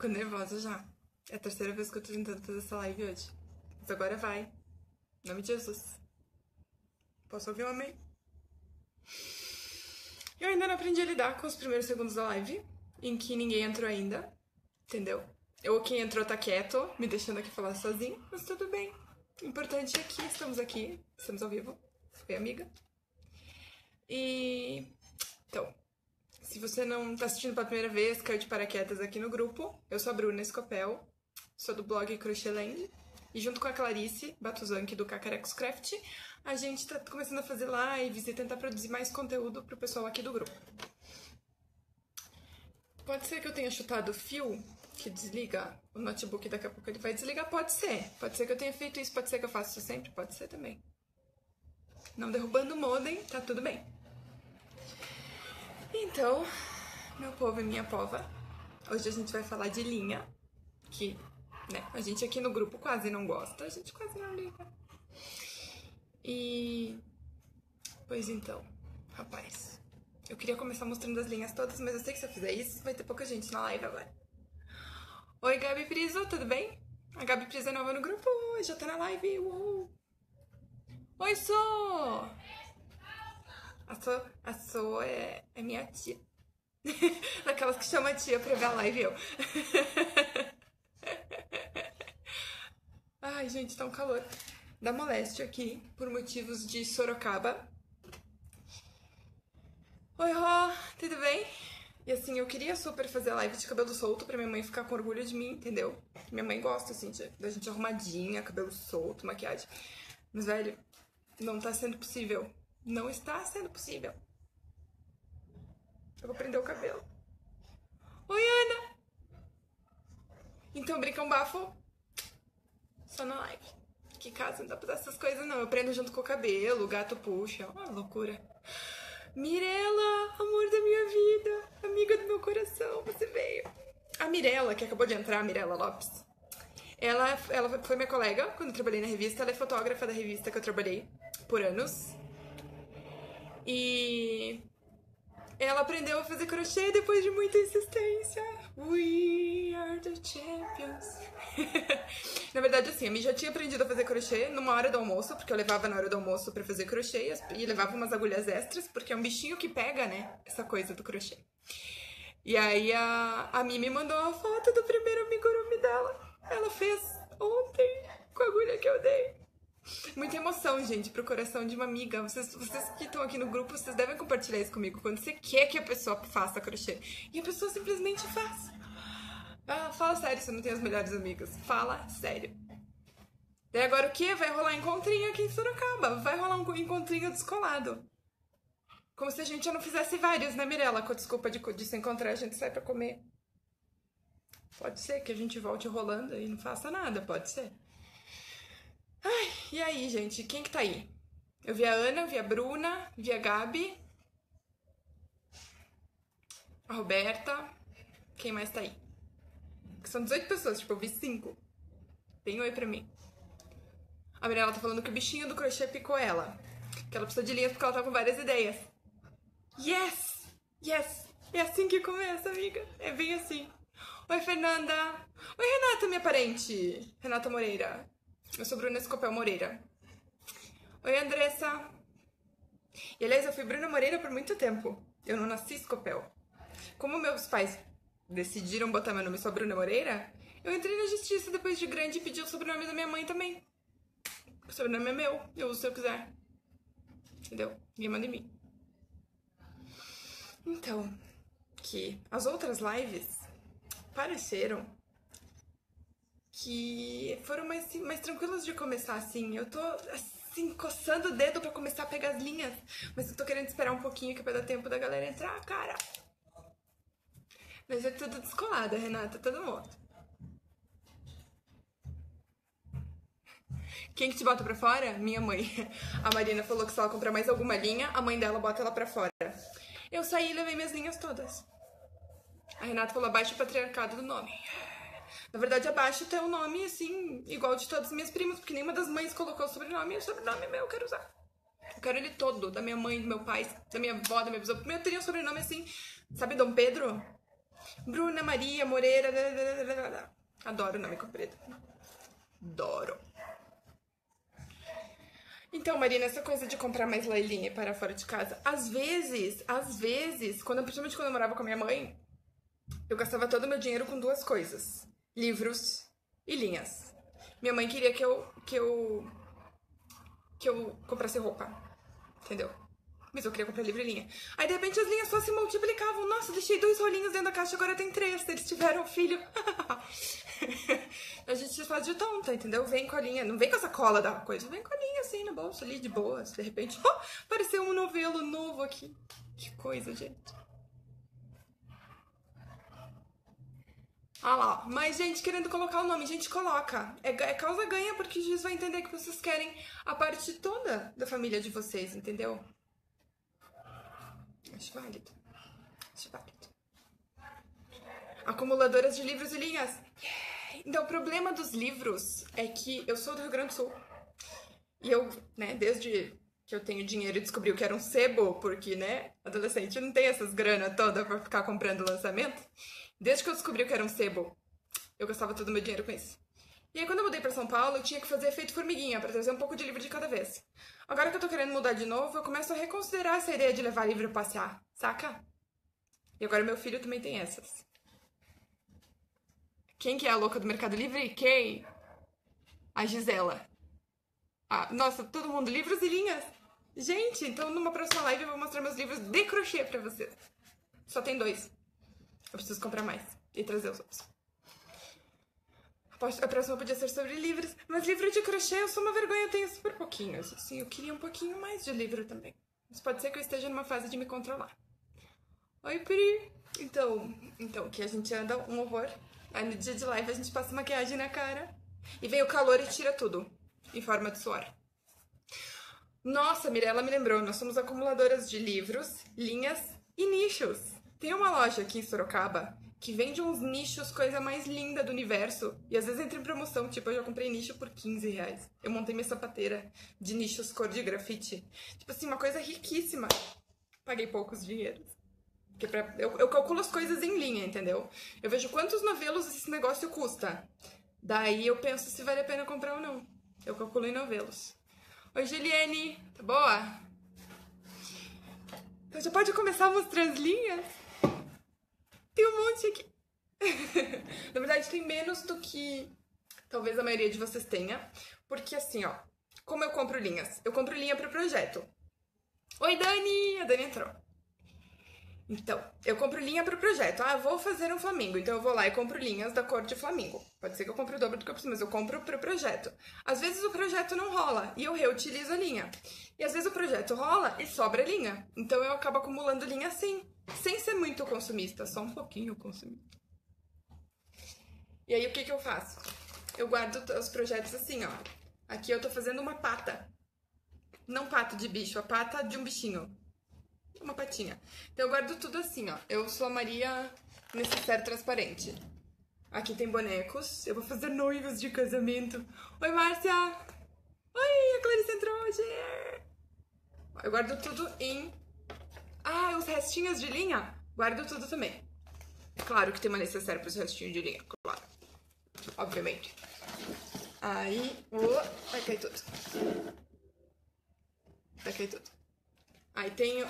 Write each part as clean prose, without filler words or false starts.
ficando nervosa já. É a terceira vez que eu tô tentando fazer essa live hoje. Mas agora vai. Em nome de Jesus. Posso ouvir um amém? Eu ainda não aprendi a lidar com os primeiros segundos da live, em que ninguém entrou ainda, entendeu? Ou quem entrou tá quieto, me deixando aqui falar sozinho, mas tudo bem. O importante é que estamos aqui, estamos ao vivo. Foi amiga. E... então, se você não tá assistindo pela primeira vez, caiu de paraquedas aqui no grupo. Eu sou a Bruna Scopel, sou do blog Crochet Land. E junto com a Clarice Batuzan, do Cacarecos Craft, a gente tá começando a fazer lives e tentar produzir mais conteúdo pro pessoal aqui do grupo. Pode ser que eu tenha chutado o fio que desliga o notebook, daqui a pouco ele vai desligar, pode ser. Pode ser que eu tenha feito isso, pode ser que eu faça isso sempre, pode ser também. Não derrubando o modem, tá tudo bem. Então, meu povo e minha pova, hoje a gente vai falar de linha, que... né? A gente aqui no grupo quase não gosta, a gente quase não liga. E... pois então, rapaz, eu queria começar mostrando as linhas todas, mas eu sei que se eu fizer isso, vai ter pouca gente na live agora. Oi, Gabi Priso, tudo bem? A Gabi Priso é nova no grupo, já tá na live, uhul! Oi, Sô! A Sô é minha tia. Daquelas que chama a tia pra ver a live, eu. Ai, gente, tá um calor da moléstia aqui, por motivos de Sorocaba. Oi, Ró, tudo bem? E assim, eu queria super fazer live de cabelo solto pra minha mãe ficar com orgulho de mim, entendeu? Minha mãe gosta, assim, da gente arrumadinha, cabelo solto, maquiagem. Mas, velho, não tá sendo possível. Não está sendo possível. Eu vou prender o cabelo. Oi, Ana! Então, brinca um bafo. Só na live. Que casa, não dá pra dar essas coisas não. Eu prendo junto com o cabelo, o gato puxa. Ó, loucura. Mirela, amor da minha vida, amiga do meu coração, você veio. A Mirela, que acabou de entrar, a Mirela Lopes, ela foi minha colega quando eu trabalhei na revista. Ela é fotógrafa da revista que eu trabalhei por anos. E... ela aprendeu a fazer crochê depois de muita insistência. We are the champions. Na verdade, assim, a mim já tinha aprendido a fazer crochê numa hora do almoço, porque eu levava na hora do almoço pra fazer crochê e levava umas agulhas extras, porque é um bichinho que pega, né, essa coisa do crochê. E aí a Mimi me mandou a foto do primeiro amigurumi dela. Ela fez ontem com a agulha que eu dei. Muita emoção, gente, pro coração de uma amiga. Vocês que estão aqui no grupo, vocês devem compartilhar isso comigo. Quando você quer que a pessoa faça crochê e a pessoa simplesmente faz. Ah, fala sério, você não tem as melhores amigas. Fala sério. Daí agora o que? Vai rolar encontrinho aqui em Sorocaba. Vai rolar um encontrinho descolado. Como se a gente já não fizesse vários, né, Mirela? Com a desculpa de se encontrar, a gente sai pra comer. Pode ser que a gente volte rolando e não faça nada, pode ser. Ai, e aí, gente? Quem que tá aí? Eu vi a Ana, vi a Bruna, vi a Gabi, a Roberta. Quem mais tá aí? São 18 pessoas, tipo, eu vi 5. Tem um oi pra mim. A Mirela tá falando que o bichinho do crochê picou ela. Que ela precisou de linhas porque ela tá com várias ideias. Yes! Yes! É assim que começa, amiga. É bem assim. Oi, Fernanda! Oi, Renata, minha parente! Renata Moreira. Eu sou Bruna Scopel Moreira. Oi, Andressa. E, aliás, eu fui Bruna Moreira por muito tempo. Eu não nasci Scopel. Como meus pais decidiram botar meu nome só Bruna Moreira, eu entrei na justiça depois de grande e pedi o sobrenome da minha mãe também. O sobrenome é meu. Eu uso se eu quiser. Entendeu? Ninguém manda em mim. Então, que as outras lives pareceram... que foram mais tranquilos de começar, assim. Eu tô, assim, coçando o dedo pra começar a pegar as linhas. Mas eu tô querendo esperar um pouquinho que vai dar tempo da galera entrar, cara. Mas é tudo descolado, Renata, todo mundo. Quem que te bota pra fora? Minha mãe. A Marina falou que se ela comprar mais alguma linha, a mãe dela bota ela pra fora. Eu saí e levei minhas linhas todas. A Renata falou abaixo o patriarcado do nome. Na verdade, abaixo tem um nome, assim, igual de todas as minhas primas, porque nenhuma das mães colocou o sobrenome, e o sobrenome é meu, eu quero usar. Eu quero ele todo, da minha mãe, do meu pai, da minha avó, da minha bisavó. Eu teria um sobrenome assim, sabe Dom Pedro? Bruna Maria Moreira. Adoro o nome completo. Adoro. Então, Marina, essa coisa de comprar mais lailinha para fora de casa. Às vezes, principalmente quando eu morava com a minha mãe, eu gastava todo o meu dinheiro com duas coisas. Livros e linhas. Minha mãe queria que eu comprasse roupa. Entendeu? Mas eu queria comprar livro e linha. Aí, de repente, as linhas só se multiplicavam. Nossa, deixei 2 rolinhos dentro da caixa, agora tem 3. Eles tiveram filho. A gente se faz de tonta, entendeu? Vem com a linha. Não vem com a sacola da coisa. Vem com a linha, assim, no bolso, ali, de boas. De repente, oh, apareceu um novelo novo aqui. Que coisa, gente. Olha lá, ó. Mas, gente, querendo colocar o nome, a gente coloca. É causa ganha, porque Jesus vai entender que vocês querem a parte toda da família de vocês, entendeu? Acho válido. Acho válido. Acumuladoras de livros e linhas. Yeah. Então, o problema dos livros é que eu sou do Rio Grande do Sul. E eu, né, desde que eu tenho dinheiro e descobri o que era um sebo, porque, né, adolescente não tem essas grana toda pra ficar comprando lançamento. Desde que eu descobri o que era um sebo, eu gastava todo o meu dinheiro com isso. E aí, quando eu mudei pra São Paulo, eu tinha que fazer efeito formiguinha, pra trazer um pouco de livro de cada vez. Agora que eu tô querendo mudar de novo, eu começo a reconsiderar essa ideia de levar livro pra passear, saca? E agora meu filho também tem essas. Quem que é a louca do Mercado Livre? Quem? A Gisela. Ah, nossa, todo mundo, livros e linhas. Gente, então numa próxima live eu vou mostrar meus livros de crochê pra vocês. Só tem 2. Eu preciso comprar mais e trazer os outros. A próxima podia ser sobre livros, mas livro de crochê eu sou uma vergonha, eu tenho super pouquinhos. Assim, eu queria um pouquinho mais de livro também. Mas pode ser que eu esteja numa fase de me controlar. Oi, Pri! Então, que a gente anda um horror. Aí no dia de live a gente passa maquiagem na cara. E vem o calor e tira tudo, em forma de suor. Nossa, a Mirela me lembrou, nós somos acumuladoras de livros, linhas e nichos. Tem uma loja aqui em Sorocaba que vende uns nichos, coisa mais linda do universo. E às vezes entra em promoção, tipo, eu já comprei nicho por 15 reais. Eu montei minha sapateira de nichos cor de grafite. Tipo assim, uma coisa riquíssima. Paguei poucos dinheiros. Porque eu calculo as coisas em linha, entendeu? Eu vejo quantos novelos esse negócio custa. Daí eu penso se vale a pena comprar ou não. Eu calculo em novelos. Oi, Geliene, tá boa? Então já pode começar a mostrar as linhas? Tem um monte aqui. Na verdade, tem menos do que talvez a maioria de vocês tenha. Porque assim, ó, como eu compro linhas? Eu compro linha para o projeto. Oi, Dani! A Dani entrou. Então, eu compro linha para o projeto. Ah, vou fazer um flamingo. Então eu vou lá e compro linhas da cor de flamingo. Pode ser que eu compre o dobro do que eu preciso, mas eu compro para o projeto. Às vezes o projeto não rola e eu reutilizo a linha. E às vezes o projeto rola e sobra linha. Então eu acabo acumulando linha assim. Sem ser muito consumista, só um pouquinho consumista. E aí, o que que eu faço? Eu guardo os projetos assim, ó. Aqui eu tô fazendo uma pata. Não pato de bicho, a pata de um bichinho. Uma patinha. Então, eu guardo tudo assim, ó. Eu sou a Maria Necessaire Transparente. Aqui tem bonecos. Eu vou fazer noivos de casamento. Oi, Márcia! Oi, a Clarice entrou hoje! Eu guardo tudo em... Ah, os restinhos de linha? Guardo tudo também. Claro que tem uma necessária para os restinhos de linha, claro. Obviamente. Aí, vai cair tudo. Vai cair tudo. Aí tem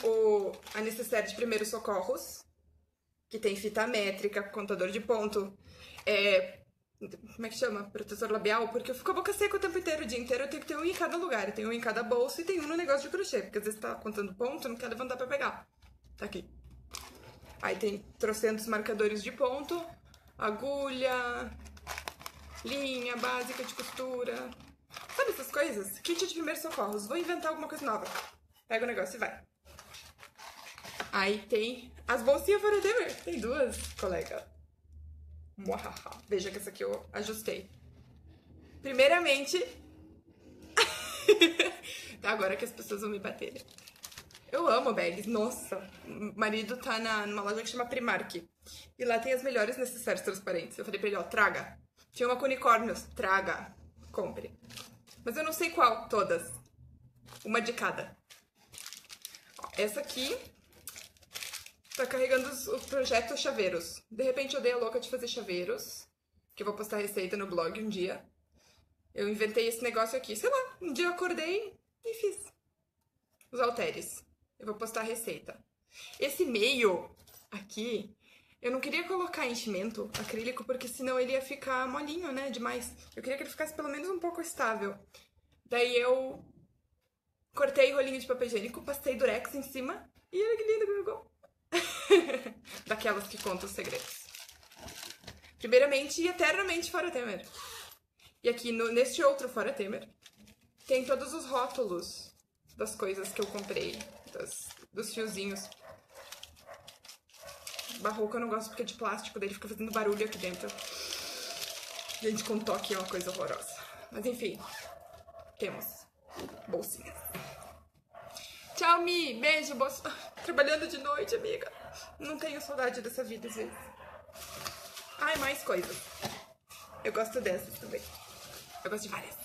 a necessária de primeiros socorros, que tem fita métrica, contador de ponto, como é que chama? Protetor labial, porque eu fico a boca seca o tempo inteiro, o dia inteiro. Eu tenho que ter um em cada lugar, eu tenho um em cada bolsa e tem um no negócio de crochê, porque às vezes tá contando ponto, não quer levantar pra pegar. Tá aqui. Aí tem trocentos marcadores de ponto, agulha, linha básica de costura. Sabe essas coisas? Kit de primeiros socorros. Vou inventar alguma coisa nova. Pega o negócio e vai. Aí tem as bolsinhas forever. Tem duas, colega. Veja que essa aqui eu ajustei. Primeiramente... Tá, agora que as pessoas vão me bater. Eu amo bags, nossa. O marido tá numa loja que chama Primark. E lá tem as melhores necessários transparentes. Eu falei pra ele, ó, traga. Tinha uma com unicórnios, traga. Compre. Mas eu não sei qual, todas. Uma de cada. Ó, essa aqui... tá carregando o projeto chaveiros. De repente eu dei a louca de fazer chaveiros, que eu vou postar receita no blog um dia. Eu inventei esse negócio aqui, sei lá, um dia eu acordei e fiz. Os halteres. Eu vou postar a receita. Esse meio aqui, eu não queria colocar enchimento acrílico, porque senão ele ia ficar molinho, né, demais. Eu queria que ele ficasse pelo menos um pouco estável. Daí eu cortei rolinho de papel higiênico, passei durex em cima e olha que lindo que ficou. Daquelas que contam os segredos. Primeiramente e eternamente fora Temer. E aqui, neste outro fora Temer, tem todos os rótulos das coisas que eu comprei, dos fiozinhos. Barroco eu não gosto porque é de plástico, daí ele fica fazendo barulho aqui dentro. Gente, com toque é uma coisa horrorosa. Mas enfim, temos bolsinhas. Tchau, Mi! Beijo, bolsa. Trabalhando de noite, amiga. Não tenho saudade dessa vida, às vezes. Ai, mais coisas. Eu gosto dessas também. Eu gosto de várias.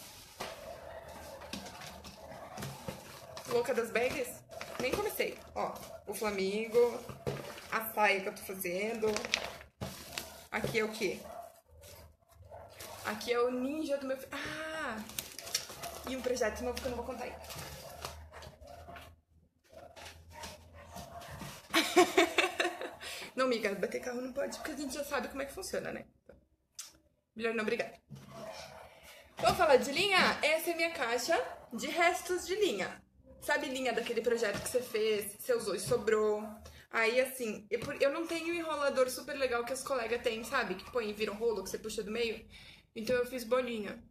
Louca das bags? Nem comecei. Ó, o flamingo, a saia que eu tô fazendo. Aqui é o quê? Aqui é o ninja do meu... Ah! E um projeto novo que eu não vou contar ainda. Não, amiga, bater carro não pode, porque a gente já sabe como é que funciona, né? Melhor não brigar. Vamos falar de linha? Essa é a minha caixa de restos de linha. Sabe linha daquele projeto que você fez, você usou e sobrou? Aí, assim, eu não tenho um enrolador super legal que as colegas têm, sabe? Que põe e vira um rolo, que você puxa do meio. Então eu fiz bolinha.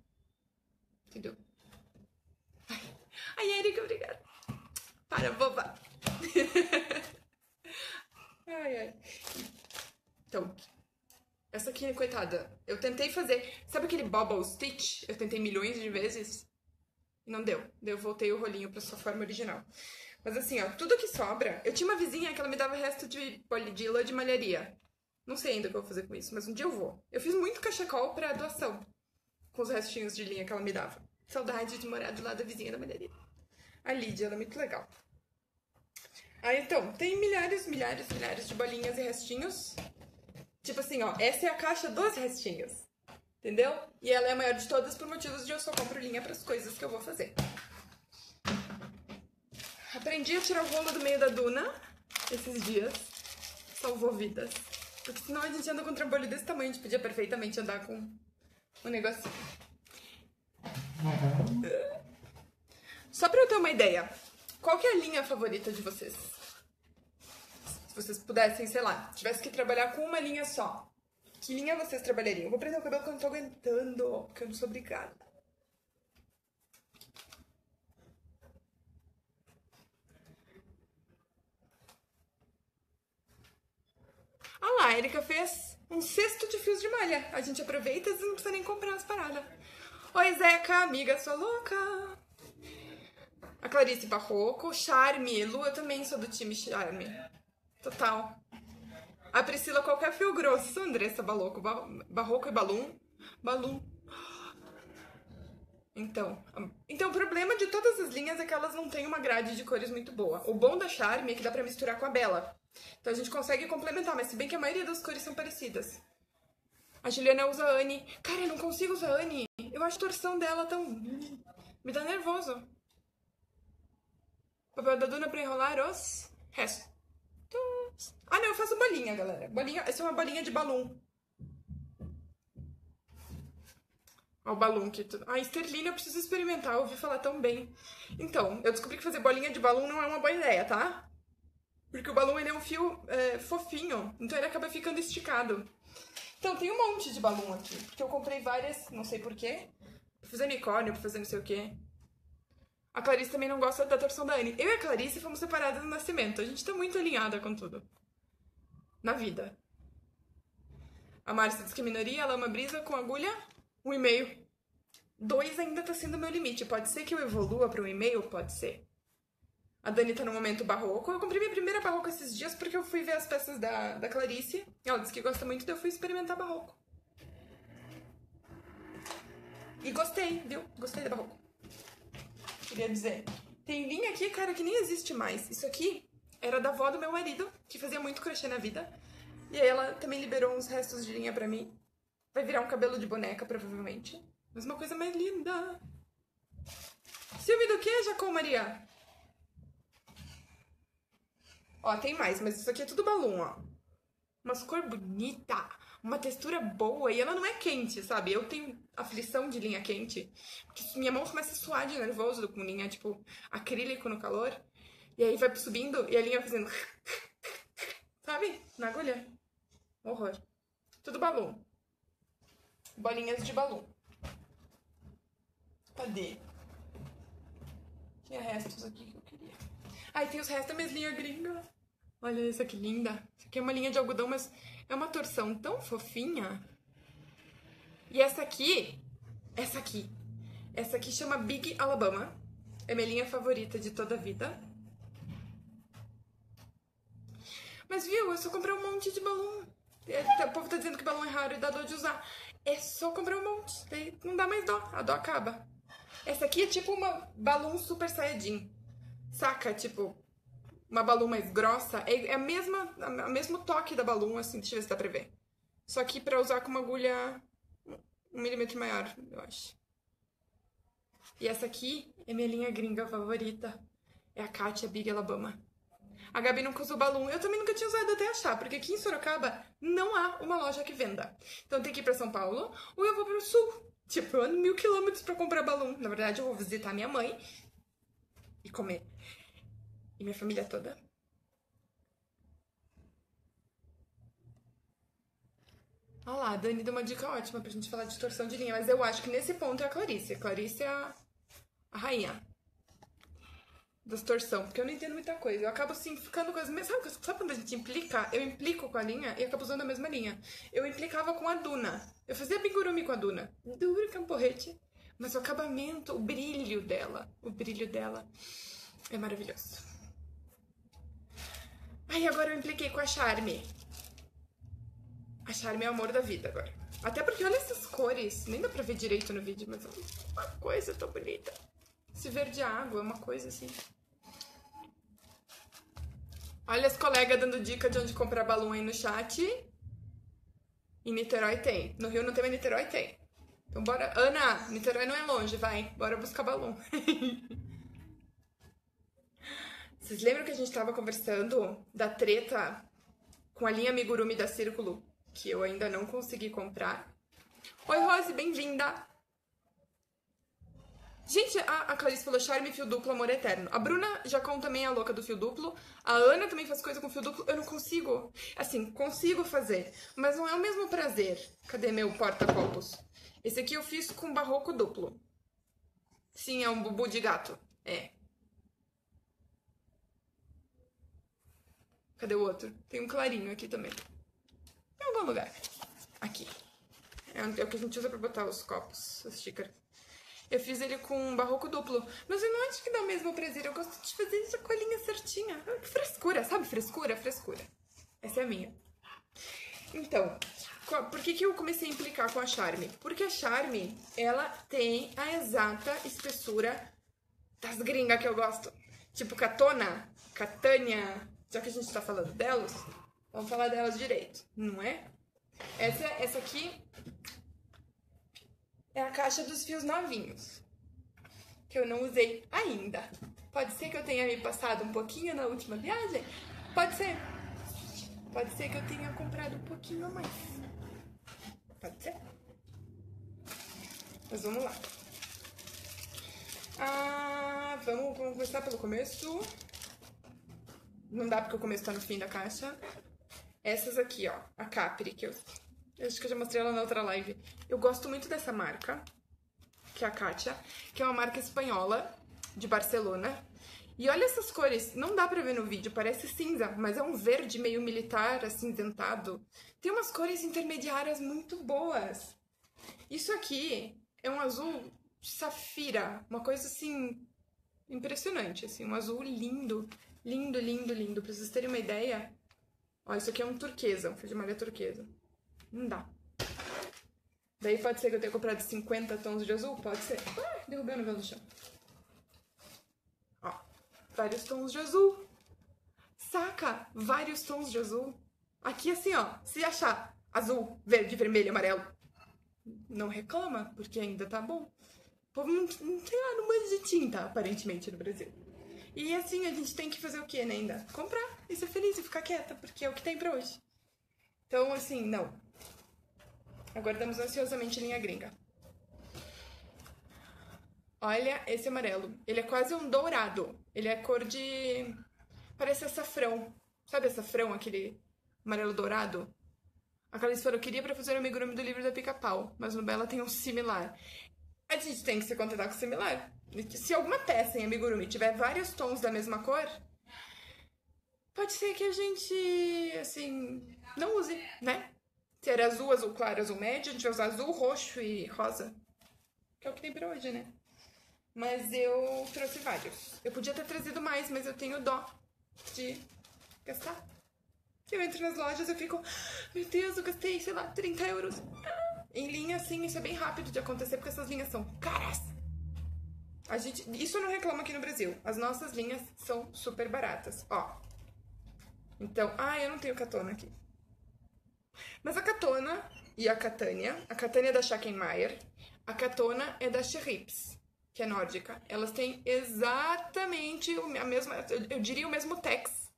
Entendeu? Ai, Erika, obrigada. Para, boba. Ai, ai. Então... Essa aqui, coitada, eu tentei fazer... Sabe aquele bobble stitch? Eu tentei milhões de vezes e não deu. Daí eu voltei o rolinho pra sua forma original. Mas assim, ó, tudo que sobra... Eu tinha uma vizinha que ela me dava resto de lã de malharia. Não sei ainda o que eu vou fazer com isso, mas um dia eu vou. Eu fiz muito cachecol pra doação, com os restinhos de linha que ela me dava. Saudade de morar do lado da vizinha da malharia. A Lídia, ela é muito legal. Ah, então, tem milhares, milhares, milhares de bolinhas e restinhos. Tipo assim, ó, essa é a caixa dos restinhos, entendeu? E ela é a maior de todas por motivos de eu só compro linha para as coisas que eu vou fazer. Aprendi a tirar o rolo do meio da duna esses dias. Salvou vidas. Porque senão a gente anda com um trambolho desse tamanho, a gente podia perfeitamente andar com um negocinho. Só para eu ter uma ideia, qual que é a linha favorita de vocês? Se vocês pudessem, sei lá, tivesse que trabalhar com uma linha só, que linha vocês trabalhariam? Eu vou prender o cabelo que eu não tô aguentando, porque eu não sou obrigada. Olha lá, a Erika fez um cesto de fios de malha. A gente aproveita e não precisa nem comprar as paradas. Oi, Zeca, amiga, sua louca. A Clarice Barroco, Charme, Lu, eu também sou do time Charme. Total. A Priscila, qualquer fio grosso. Andressa, Barroco, Barroco e Balum. Balum. Então, o problema de todas as linhas é que elas não têm uma grade de cores muito boa. O bom da Charme é que dá pra misturar com a Bela. Então a gente consegue complementar, mas se bem que a maioria das cores são parecidas. A Juliana usa a Anne. Cara, eu não consigo usar a Anne. Eu acho a torção dela tão... Me dá nervoso. Papel da Duna pra enrolar os restos. Ah, não, eu faço bolinha, galera. Bolinha, essa é uma bolinha de balão. Ó, o balão que tudo. Ah, esterlina, eu preciso experimentar, eu ouvi falar tão bem. Então, eu descobri que fazer bolinha de balão não é uma boa ideia, tá? Porque o balão, ele é um fio fofinho, então ele acaba ficando esticado. Então, tem um monte de balão aqui, porque eu comprei várias, não sei porquê. Pra fazer unicórnio, pra fazer não sei o quê. A Clarice também não gosta da torção da Anne. Eu e a Clarice fomos separadas no nascimento. A gente tá muito alinhada com tudo. Na vida. A Márcia diz que minoria, ela ama brisa com agulha, 1,5. 2 ainda tá sendo o meu limite. Pode ser que eu evolua pra 1,5? Pode ser. A Dani tá no momento barroco. Eu comprei minha primeira barroco esses dias porque eu fui ver as peças da Clarice. Ela disse que gosta muito, daí eu fui experimentar barroco. E gostei, viu? Gostei da barroco. Queria dizer, tem linha aqui, cara, que nem existe mais. Isso aqui era da avó do meu marido, que fazia muito crochê na vida. E aí ela também liberou uns restos de linha pra mim. Vai virar um cabelo de boneca, provavelmente. Mas uma coisa mais linda. Ciúme do que, Jacó Maria? Ó, tem mais, mas isso aqui é tudo balão, ó. Umas cor bonita, uma textura boa. E ela não é quente, sabe? Eu tenho aflição de linha quente. Porque minha mão começa a suar de nervoso com linha, tipo, acrílico no calor. E aí vai subindo e a linha fazendo... sabe? Na agulha. Horror. Tudo balão. Bolinhas de balão. Cadê? Tinha restos aqui que eu queria. Aí tem os restos da minha linha gringa. Olha essa que linda. Isso aqui é uma linha de algodão, mas é uma torção tão fofinha. E essa aqui, essa aqui chama Big Alabama. É minha linha favorita de toda a vida. Mas viu, eu só comprei um monte de balão. O povo tá dizendo que balão é raro e dá dor de usar. É só comprar um monte, daí não dá mais dó, a dó acaba. Essa aqui é tipo uma balão super saiyajin. Saca? Tipo, uma balão mais grossa. É o mesmo toque da balão, assim, deixa eu ver se dá pra ver. Só que pra usar com uma agulha 1 milímetro maior, eu acho. E essa aqui é minha linha gringa favorita. É a Katia Big Alabama. A Gabi nunca usou balão. Eu também nunca tinha usado até achar, porque aqui em Sorocaba não há uma loja que venda. Então tem que ir pra São Paulo ou eu vou pro sul. Tipo, eu ando 1000 quilômetros pra comprar balão. Na verdade, eu vou visitar minha mãe e comer. E minha família toda. Olha lá, a Dani deu uma dica ótima pra gente falar de torção de linha. Mas eu acho que nesse ponto é a Clarice. A Clarice é a rainha das torção, porque eu não entendo muita coisa. Eu acabo, assim, ficando com as mesmas... Sabe quando a gente implica? Eu implico com a linha e acabo usando a mesma linha. Eu implicava com a Duna. Eu fazia bigurumi com a Duna. Duro que é um porrete. Mas o acabamento, o brilho dela é maravilhoso. Aí agora eu impliquei com a Charme. A Charme é o amor da vida agora. Até porque olha essas cores. Nem dá pra ver direito no vídeo, mas uma coisa tão bonita. Esse verde água é uma coisa assim. Olha as colegas dando dica de onde comprar balão aí no chat. Em Niterói tem. No Rio não tem, mas Niterói tem. Então bora... Ana, Niterói não é longe, vai. Bora buscar balão. Vocês lembram que a gente tava conversando da treta com a linha amigurumi da Círculo? Que eu ainda não consegui comprar. Oi, Rose, bem-vinda! Gente, a Clarice falou Charme, fio duplo, amor eterno. A Bruna Jacon também é a louca do fio duplo. A Ana também faz coisa com fio duplo. Eu não consigo. Assim, consigo fazer, mas não é o mesmo prazer. Cadê meu porta-copos? Esse aqui eu fiz com barroco duplo. Sim, é um bubu de gato. É. Cadê o outro? Tem um clarinho aqui também. Em algum lugar. Aqui. É o que a gente usa pra botar os copos, as xícaras. Eu fiz ele com um barroco duplo. Mas eu não acho que dá o mesmo prazer. Eu gosto de fazer isso com a linha certinha. Que frescura, sabe? Frescura, frescura. Essa é a minha. Então, por que eu comecei a implicar com a Charme? Porque a Charme, ela tem a exata espessura das gringas que eu gosto. Tipo Catona, Catania. Já que a gente tá falando delas, vamos falar delas direito, não é? Essa aqui... é a caixa dos fios novinhos, que eu não usei ainda. Pode ser que eu tenha me passado um pouquinho na última viagem? Pode ser. Pode ser que eu tenha comprado um pouquinho a mais. Pode ser. Mas vamos lá. Vamos começar pelo começo. Não dá porque o começo tá no fim da caixa. Essas aqui, ó. A Capri, que eu... acho que eu já mostrei ela na outra live. Eu gosto muito dessa marca, que é a Katia, que é uma marca espanhola, de Barcelona. E olha essas cores, não dá pra ver no vídeo, parece cinza, mas é um verde meio militar, acinzentado. Tem umas cores intermediárias muito boas. Isso aqui é um azul safira, uma coisa assim, impressionante, assim, um azul lindo, lindo, lindo, lindo. Pra vocês terem uma ideia, ó, isso aqui é um turquesa, um fio de malha turquesa. Não dá. Daí pode ser que eu tenha comprado 50 tons de azul? Pode ser. Derrubei o meu no chão. Ó, vários tons de azul. Saca? Vários tons de azul. Aqui assim, ó, se achar azul, verde, vermelho, amarelo, não reclama, porque ainda tá bom. O povo não, sei lá, não manja de tinta, aparentemente, no Brasil. E assim, a gente tem que fazer o quê, né, ainda? Comprar e ser feliz e ficar quieta, porque é o que tem pra hoje. Então, assim, não. Aguardamos ansiosamente linha gringa. Olha esse amarelo. Ele é quase um dourado. Ele é cor de... parece açafrão. Sabe açafrão, aquele amarelo dourado? A Clarice falou, queria pra fazer o amigurumi do livro da Pica-Pau, mas no Bela tem um similar. A gente tem que se contentar com o similar. Se alguma peça em amigurumi tiver vários tons da mesma cor, pode ser que a gente, assim, não use, né? Se era azul, azul claro, azul médio, a gente vai usar azul, roxo e rosa. Que é o que tem pra hoje, né? Mas eu trouxe vários. Eu podia ter trazido mais, mas eu tenho dó de gastar. Eu entro nas lojas e fico... Meu Deus, eu gastei, sei lá, 30 euros. Em linha, assim, isso é bem rápido de acontecer, porque essas linhas são caras. A gente... Isso eu não reclamo aqui no Brasil. As nossas linhas são super baratas, ó. Então... Ah, eu não tenho Catona aqui. Mas a Catona e a Catania... A Catania é da Schachenmayr. A Catona é da Schrips, que é nórdica, elas têm exatamente a mesma, eu diria o mesmo tex,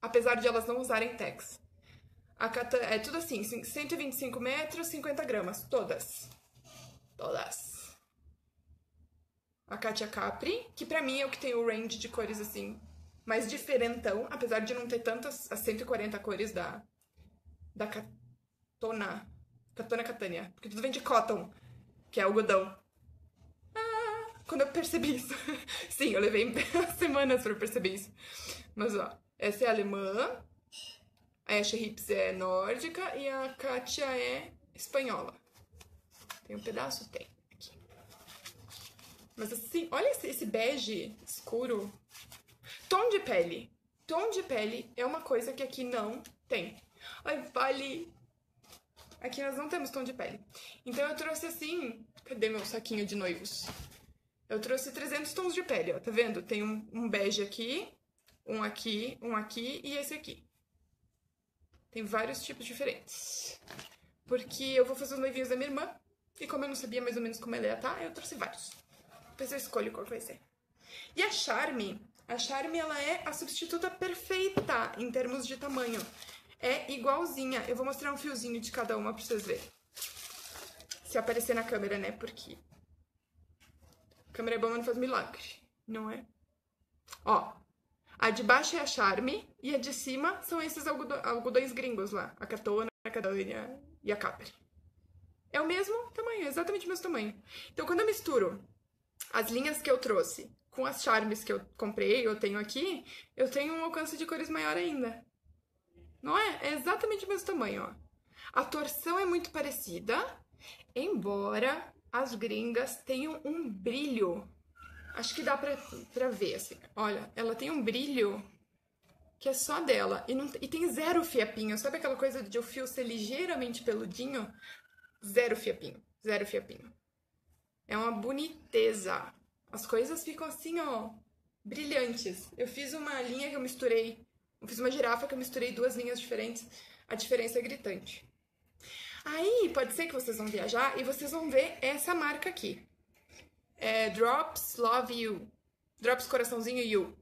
apesar de elas não usarem tex. A Catana, é tudo assim, 125 metros, 50 gramas, todas. Todas. A Katia Capri, que pra mim é o que tem o range de cores assim, mais diferentão, apesar de não ter tantas, as 140 cores da Catona. Catona Catania, porque tudo vem de cotton, que é algodão. Quando eu percebi isso. Sim, eu levei semanas pra perceber isso. Mas, ó, essa é alemã. A Schrips é nórdica. E a Katia é espanhola. Tem um pedaço? Tem. Aqui. Mas, assim, olha esse bege escuro. Tom de pele. Tom de pele é uma coisa que aqui não tem. Ai, vale! Aqui nós não temos tom de pele. Então, eu trouxe, assim... Cadê meu saquinho de noivos? Eu trouxe 300 tons de pele, ó, tá vendo? Tem um bege aqui, um aqui, e esse aqui. Tem vários tipos diferentes. Porque eu vou fazer os noivinhos da minha irmã, e como eu não sabia mais ou menos como ela ia tá, eu trouxe vários. Depois eu escolho qual vai ser. E a Charme, ela é a substituta perfeita em termos de tamanho. É igualzinha. Eu vou mostrar um fiozinho de cada uma pra vocês verem. Se aparecer na câmera, né, porque... Câmera é bom, mas não faz milagre, não é? Ó, a de baixo é a Charme e a de cima são esses algodões gringos lá. A Catona, a Catania e a Capri. É o mesmo tamanho, exatamente o mesmo tamanho. Então, quando eu misturo as linhas que eu trouxe com as Charmes que eu comprei, eu tenho aqui, eu tenho um alcance de cores maior ainda. Não é? É exatamente o mesmo tamanho, ó. A torção é muito parecida, embora... As gringas têm um brilho. Acho que dá pra ver, assim. Olha, ela tem um brilho que é só dela. E tem zero fiapinho. Sabe aquela coisa de o fio ser ligeiramente peludinho? Zero fiapinho. Zero fiapinho. É uma boniteza. As coisas ficam assim, ó, brilhantes. Eu fiz uma linha que eu misturei. Eu fiz uma girafa que eu misturei duas linhas diferentes. A diferença é gritante. Aí, pode ser que vocês vão viajar e vocês vão ver essa marca aqui. É Drops Love You. Drops Coraçãozinho You.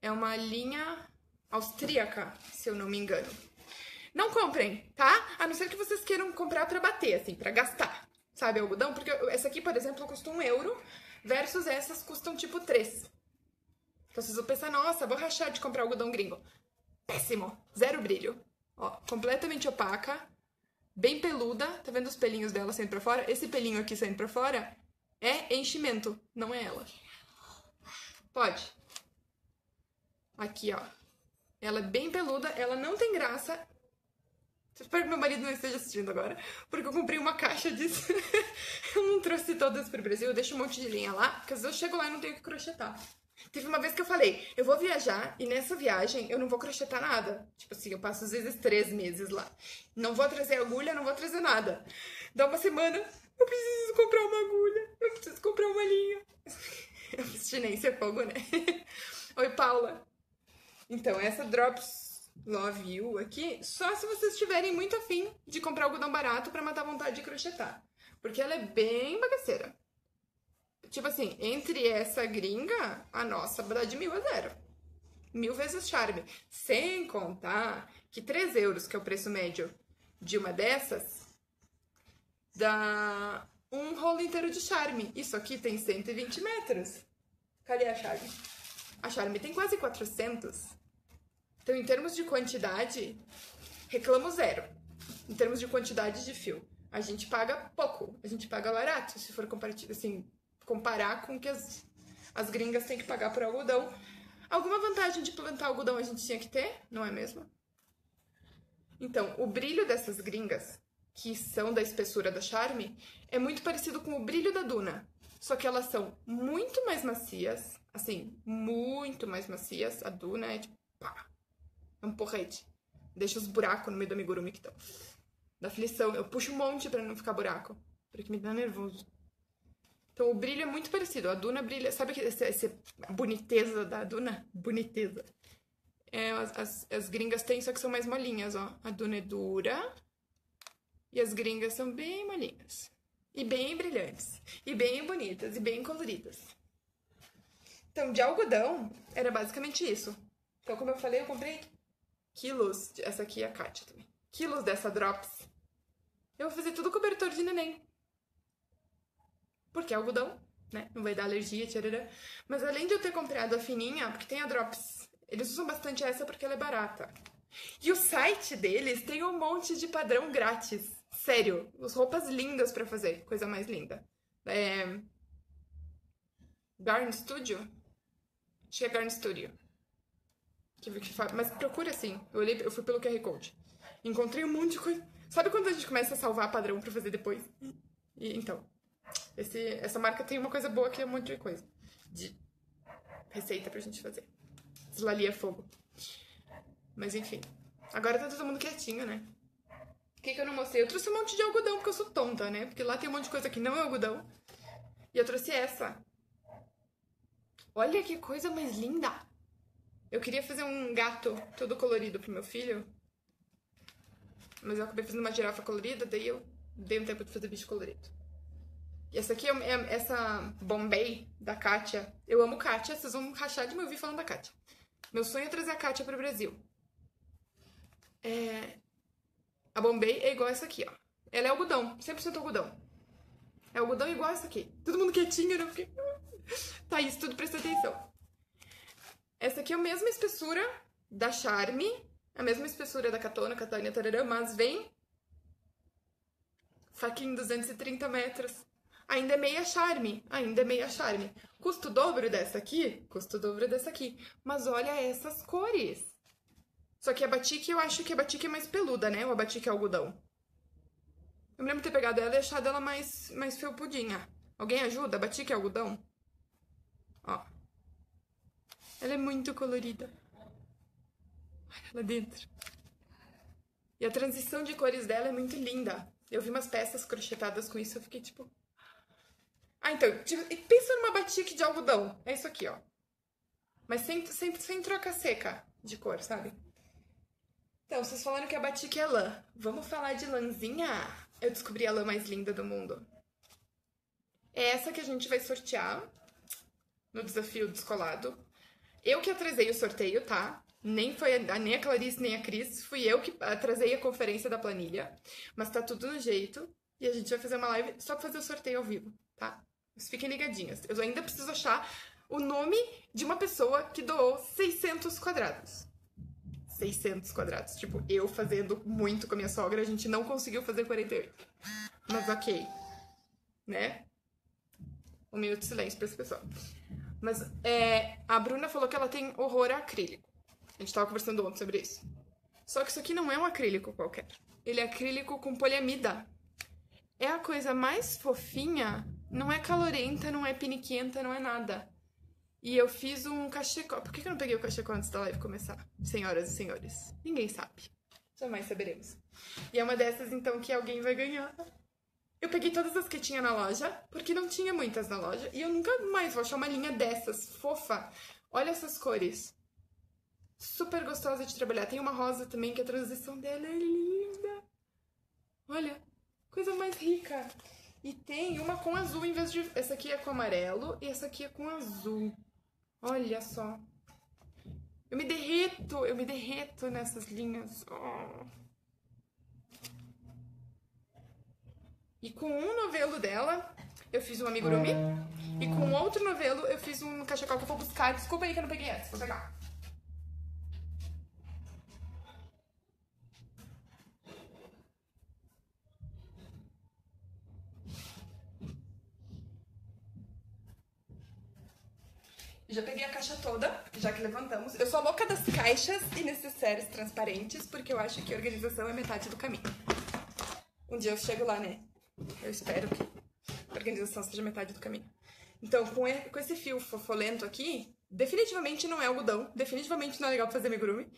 É uma linha austríaca, se eu não me engano. Não comprem, tá? A não ser que vocês queiram comprar pra bater, assim, pra gastar. Sabe, algodão? Porque essa aqui, por exemplo, custa 1 euro, versus essas custam tipo 3. Então vocês vão pensar, nossa, vou rachar de comprar algodão gringo. Péssimo. Zero brilho. Ó, completamente opaca. Bem peluda, tá vendo os pelinhos dela saindo pra fora? Esse pelinho aqui saindo pra fora é enchimento, não é ela. Pode. Aqui, ó. Ela é bem peluda, ela não tem graça. Espero que meu marido não esteja assistindo agora, porque eu comprei uma caixa disso. Eu não trouxe todas pro Brasil, eu deixo um monte de linha lá, porque às vezes eu chego lá e não tenho o que crochetar. Teve uma vez que eu falei, eu vou viajar e nessa viagem eu não vou crochetar nada. Tipo assim, eu passo às vezes 3 meses lá. Não vou trazer agulha, não vou trazer nada. Dá uma semana, eu preciso comprar uma agulha, eu preciso comprar uma linha. Abstinência é fogo, né? Oi, Paula. Então, essa Drops Love You aqui, só se vocês estiverem muito afim de comprar algodão barato pra matar a vontade de crochetar. Porque ela é bem bagaceira. Tipo assim, entre essa gringa, a nossa dá de 1000 a 0. 1000 vezes Charme. Sem contar que 3 euros, que é o preço médio de uma dessas, dá um rolo inteiro de Charme. Isso aqui tem 120 metros. Cadê a Charme? A Charme tem quase 400. Então, em termos de quantidade, reclamo zero. Em termos de quantidade de fio, a gente paga pouco. A gente paga barato, se for compartilhar assim... comparar com o que as gringas têm que pagar por algodão. Alguma vantagem de plantar algodão a gente tinha que ter, não é mesmo? Então, o brilho dessas gringas, que são da espessura da Charme, é muito parecido com o brilho da Duna. Só que elas são muito mais macias, assim, muito mais macias. A Duna é tipo, pá, é um porrete. Deixa os buracos no meio do amigurumi que estão. Da aflição, eu puxo um monte pra não ficar buraco, porque me dá nervoso. Então, o brilho é muito parecido. A Duna brilha... Sabe que essa boniteza da Duna? Boniteza. É, as gringas têm, só que são mais molinhas, ó. A Duna é dura. E as gringas são bem molinhas. E bem brilhantes. E bem bonitas. E bem coloridas. Então, de algodão, era basicamente isso. Então, como eu falei, eu comprei quilos... Essa aqui é a Katia também. Quilos dessa Drops. Eu vou fazer tudo cobertor de neném. Porque é algodão, né? Não vai dar alergia, tcharará. Mas além de eu ter comprado a fininha, porque tem a Drops, eles usam bastante essa porque ela é barata. E o site deles tem um monte de padrão grátis. Sério, as roupas lindas pra fazer, coisa mais linda. É... Garn Studio? Acho que é Garn Studio. Mas procura assim, eu fui pelo QR Code. Encontrei um monte de coisa. Sabe quando a gente começa a salvar padrão pra fazer depois? E então... Essa marca tem uma coisa boa que é um monte de coisa. De receita pra gente fazer. Slalia fogo. Mas enfim. Agora tá todo mundo quietinho, né? O que eu não mostrei? Eu trouxe um monte de algodão porque eu sou tonta, né? Porque lá tem um monte de coisa que não é algodão. E eu trouxe essa. Olha que coisa mais linda! Eu queria fazer um gato todo colorido pro meu filho. Mas eu acabei fazendo uma girafa colorida, daí eu dei um tempo de fazer bicho colorido. E essa aqui é essa Bombay da Katia. Eu amo Katia, vocês vão rachar de me ouvir falando da Katia. Meu sonho é trazer a Katia para o Brasil. A Bombay é igual essa aqui, ó. Ela é algodão, 100% algodão. É algodão igual essa aqui. Todo mundo quietinho, né? Porque... Tá, isso tudo, presta atenção. Essa aqui é a mesma espessura da Charme, a mesma espessura da Catona, Catania, tararã, mas vem... Saquinho 230 metros. Ainda é meia Charme, ainda é meia Charme. Custo dobro dessa aqui, custo dobro dessa aqui. Mas olha essas cores. Só que a batik, eu acho que a batik é mais peluda, né? Ou a batik é algodão. Eu me lembro de ter pegado ela e achado ela mais felpudinha. Alguém ajuda? A batik é algodão? Ó. Ela é muito colorida. Olha lá dentro. E a transição de cores dela é muito linda. Eu vi umas peças crochetadas com isso, eu fiquei tipo... Ah, então, pensa numa batik de algodão. É isso aqui, ó. Mas sem troca seca de cor, sabe? Então, vocês falaram que a batik é lã. Vamos falar de lãzinha? Eu descobri a lã mais linda do mundo. É essa que a gente vai sortear no desafio descolado. Eu que atrasei o sorteio, tá? Nem foi nem a Clarice, nem a Cris. Fui eu que atrasei a conferência da planilha. Mas tá tudo no jeito. E a gente vai fazer uma live só pra fazer o sorteio ao vivo, tá? Mas fiquem ligadinhas. Eu ainda preciso achar o nome de uma pessoa que doou 600 quadrados. 600 quadrados. Tipo, eu fazendo muito com a minha sogra, a gente não conseguiu fazer 48. Mas ok. Né? Um minuto de silêncio pra esse pessoal. Mas a Bruna falou que ela tem horror a acrílico. A gente tava conversando ontem sobre isso. Só que isso aqui não é um acrílico qualquer. Ele é acrílico com poliamida. É a coisa mais fofinha... Não é calorenta, não é piniquenta, não é nada. E eu fiz um cachecol. Por que eu não peguei o cachecol antes da live começar? Senhoras e senhores, ninguém sabe. Jamais saberemos. E é uma dessas, então, que alguém vai ganhar. Eu peguei todas as que tinha na loja, porque não tinha muitas na loja. E eu nunca mais vou achar uma linha dessas, fofa. Olha essas cores. super gostosa de trabalhar. Tem uma rosa também, que a transição dela é linda. Olha, coisa mais rica. E tem uma com azul em vez de... Essa aqui é com amarelo e essa aqui é com azul. Olha só. Eu me derreto nessas linhas. Oh. E com um novelo dela, eu fiz um amigurumi. E com outro novelo, eu fiz um cachecol que eu vou buscar. Desculpa aí que eu não peguei antes. Vou pegar. Já peguei a caixa toda, já que levantamos. Eu sou a louca das caixas e necessaires transparentes, porque eu acho que a organização é metade do caminho. Um dia eu chego lá, né? Eu espero que a organização seja metade do caminho. Então, com esse fio fofolento aqui, definitivamente não é algodão, definitivamente não é legal pra fazer amigurumi,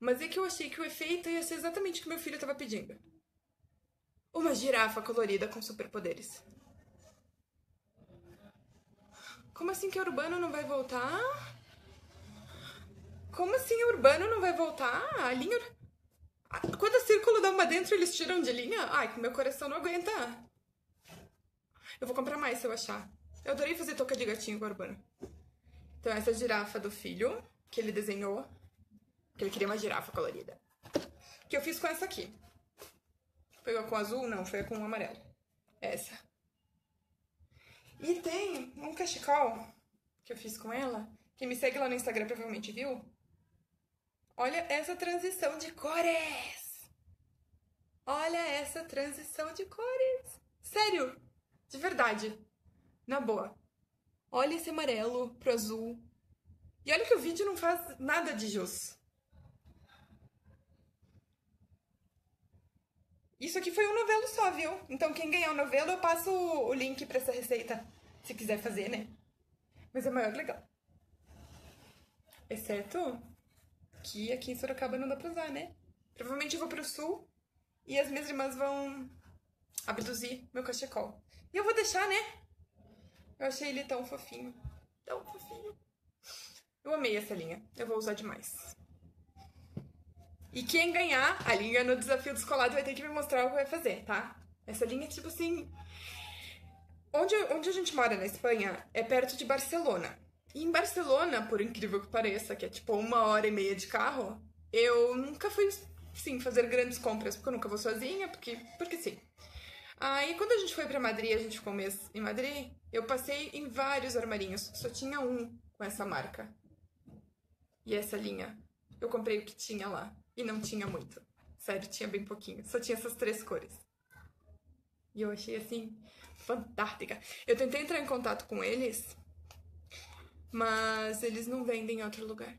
mas é que eu achei que o efeito ia ser exatamente o que meu filho estava pedindo. Uma girafa colorida com superpoderes. Como assim que o Urbano não vai voltar? Como assim o Urbano não vai voltar? A linha... Quando o Círculo dá uma dentro, eles tiram de linha? Ai, que meu coração não aguenta. Eu vou comprar mais se eu achar. Eu adorei fazer touca de gatinho com o Urbano. Então essa girafa do filho, que ele desenhou, que ele queria uma girafa colorida. Que eu fiz com essa aqui. Foi com azul? Não, foi com amarelo. Essa. E tem um cachecol que eu fiz com ela. Quem me segue lá no Instagram provavelmente viu. Olha essa transição de cores! Olha essa transição de cores! Sério! De verdade! Na boa! Olha esse amarelo pro azul. E olha que o vídeo não faz nada de jus. Isso aqui foi um novelo só, viu? Então quem ganhar o novelo, eu passo o link pra essa receita. Se quiser fazer, né? Mas é maior que legal. Exceto que aqui em Sorocaba não dá pra usar, né? Provavelmente eu vou pro sul e as minhas irmãs vão abduzir meu cachecol. E eu vou deixar, né? Eu achei ele tão fofinho. Tão fofinho. Eu amei essa linha. Eu vou usar demais. E quem ganhar a linha no desafio descolado vai ter que me mostrar o que vai fazer, tá? Essa linha é tipo assim... Onde a gente mora na Espanha é perto de Barcelona. E em Barcelona, por incrível que pareça, que é tipo 1h30 de carro, eu nunca fui, sim, fazer grandes compras, porque eu nunca vou sozinha, porque sim. Aí quando a gente foi pra Madrid, a gente ficou um mês em Madrid, eu passei em vários armarinhos, só tinha um com essa marca. E essa linha, eu comprei o que tinha lá. E não tinha muito. Sério, tinha bem pouquinho. Só tinha essas 3 cores. E eu achei, assim, fantástica. Eu tentei entrar em contato com eles, mas eles não vendem em outro lugar.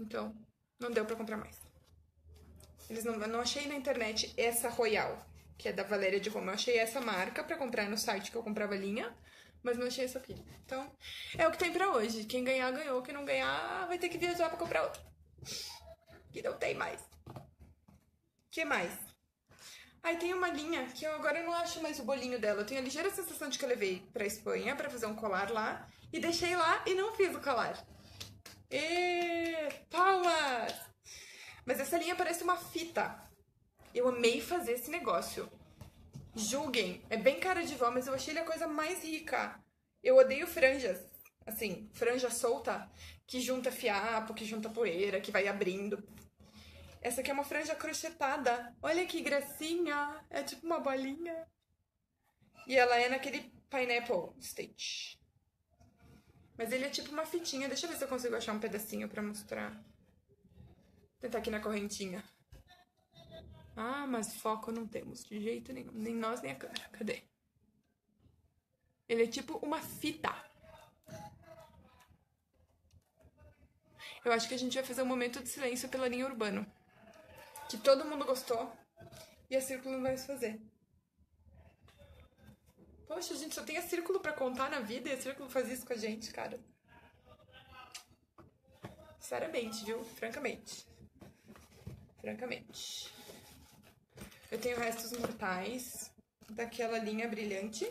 Então, não deu pra comprar mais. Eu não achei na internet essa Royal, que é da Valéria de Roma. Eu achei essa marca pra comprar no site que eu comprava linha, mas não achei essa aqui. Então, é o que tem pra hoje. Quem ganhar, ganhou. Quem não ganhar, vai ter que viajar pra comprar outra. Que não tem mais. Que mais? Aí tem uma linha que eu agora não acho mais o bolinho dela. Eu tenho a ligeira sensação de que eu levei pra Espanha pra fazer um colar lá. E deixei lá e não fiz o colar. E palmas! Mas essa linha parece uma fita. Eu amei fazer esse negócio. Julguem. É bem cara de vó, mas eu achei ele a coisa mais rica. Eu odeio franjas. Assim, franja solta, que junta fiapo, que junta poeira, que vai abrindo. Essa aqui é uma franja crochetada. Olha que gracinha. É tipo uma bolinha. E ela é naquele pineapple stitch. Mas ele é tipo uma fitinha. Deixa eu ver se eu consigo achar um pedacinho pra mostrar. Vou tentar aqui na correntinha. Ah, mas foco não temos de jeito nenhum. Nem nós, nem a câmera. Cadê? Ele é tipo uma fita. Eu acho que a gente vai fazer um momento de silêncio pela linha Urbano. Que todo mundo gostou. E a Círculo não vai se fazer. Poxa, a gente só tem a Círculo pra contar na vida. E a Círculo faz isso com a gente, cara. Sinceramente, viu? Francamente. Francamente. Eu tenho restos mortais daquela linha brilhante.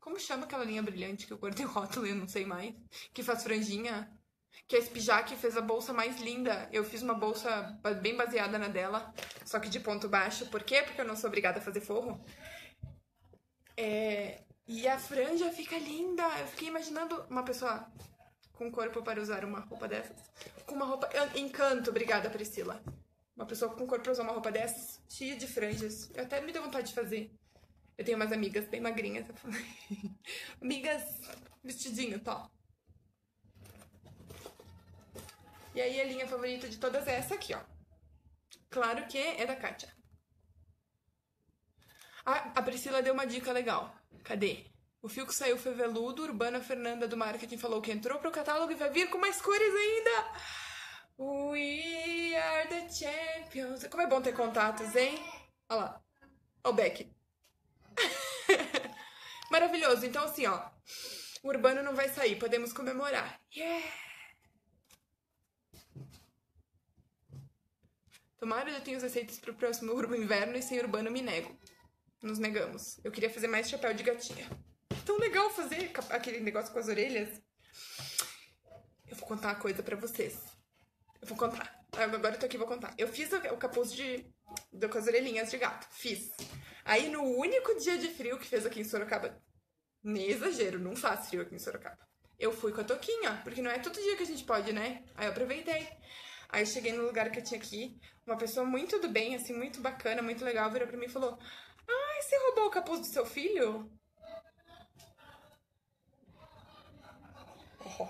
Como chama aquela linha brilhante que eu guardei o rótulo e eu não sei mais? Que faz franjinha... que a Spijac fez a bolsa mais linda. Eu fiz uma bolsa bem baseada na dela, só que de ponto baixo. Por quê? Porque eu não sou obrigada a fazer forro. E a franja fica linda. Eu fiquei imaginando uma pessoa com corpo para usar uma roupa dessas. Com uma roupa... Encanto, obrigada, Priscila. Uma pessoa com corpo para usar uma roupa dessas, cheia de franjas. Eu até me deu vontade de fazer. Eu tenho umas amigas bem magrinhas. Amigas, vestidinho, tá? E aí a linha favorita de todas é essa aqui, ó. Claro que é da Katia. A Priscila deu uma dica legal. Cadê? O fio que saiu foi veludo. Urbana Fernanda do marketing falou que entrou pro catálogo e vai vir com mais cores ainda. We are the champions. Como é bom ter contatos, hein? Olha lá. Olha o Beck. Maravilhoso. Então, assim, ó. O Urbano não vai sair. Podemos comemorar. Yeah! Tomara eu tenho os aceites pro próximo Urbo Inverno e sem Urbano me nego. Nos negamos. Eu queria fazer mais chapéu de gatinha. Tão legal fazer aquele negócio com as orelhas. Eu vou contar uma coisa pra vocês. Eu vou contar. Agora eu tô aqui e vou contar. Eu fiz o capuz com as orelhinhas de gato. Fiz. Aí no único dia de frio que fez aqui em Sorocaba. Nem exagero, não faz frio aqui em Sorocaba. Eu fui com a toquinha, porque não é todo dia que a gente pode, né? Aí eu aproveitei. Aí cheguei no lugar que eu tinha aqui, uma pessoa muito do bem, assim, muito bacana, muito legal, virou pra mim e falou: "Ai, você roubou o capuz do seu filho?" Oh,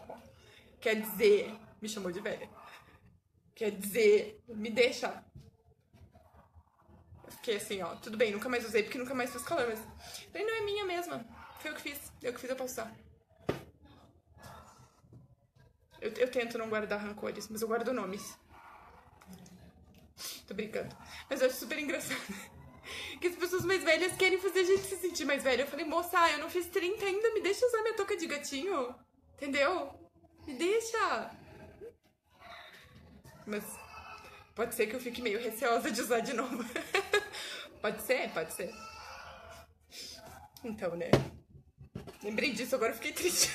quer dizer, me chamou de velha. Quer dizer, me deixa. Eu fiquei assim, ó, tudo bem, nunca mais usei porque nunca mais fiz calor, mas... Falei, não é minha mesma, foi eu que fiz, eu posso usar. Eu tento não guardar rancores, mas eu guardo nomes. Tô brincando. Mas eu acho super engraçado que as pessoas mais velhas querem fazer a gente se sentir mais velha. Eu falei, moça, eu não fiz 30 ainda, me deixa usar minha touca de gatinho. Entendeu? Me deixa. Mas pode ser que eu fique meio receosa de usar de novo. Pode ser, pode ser. Então, né? Lembrei disso, agora eu fiquei triste.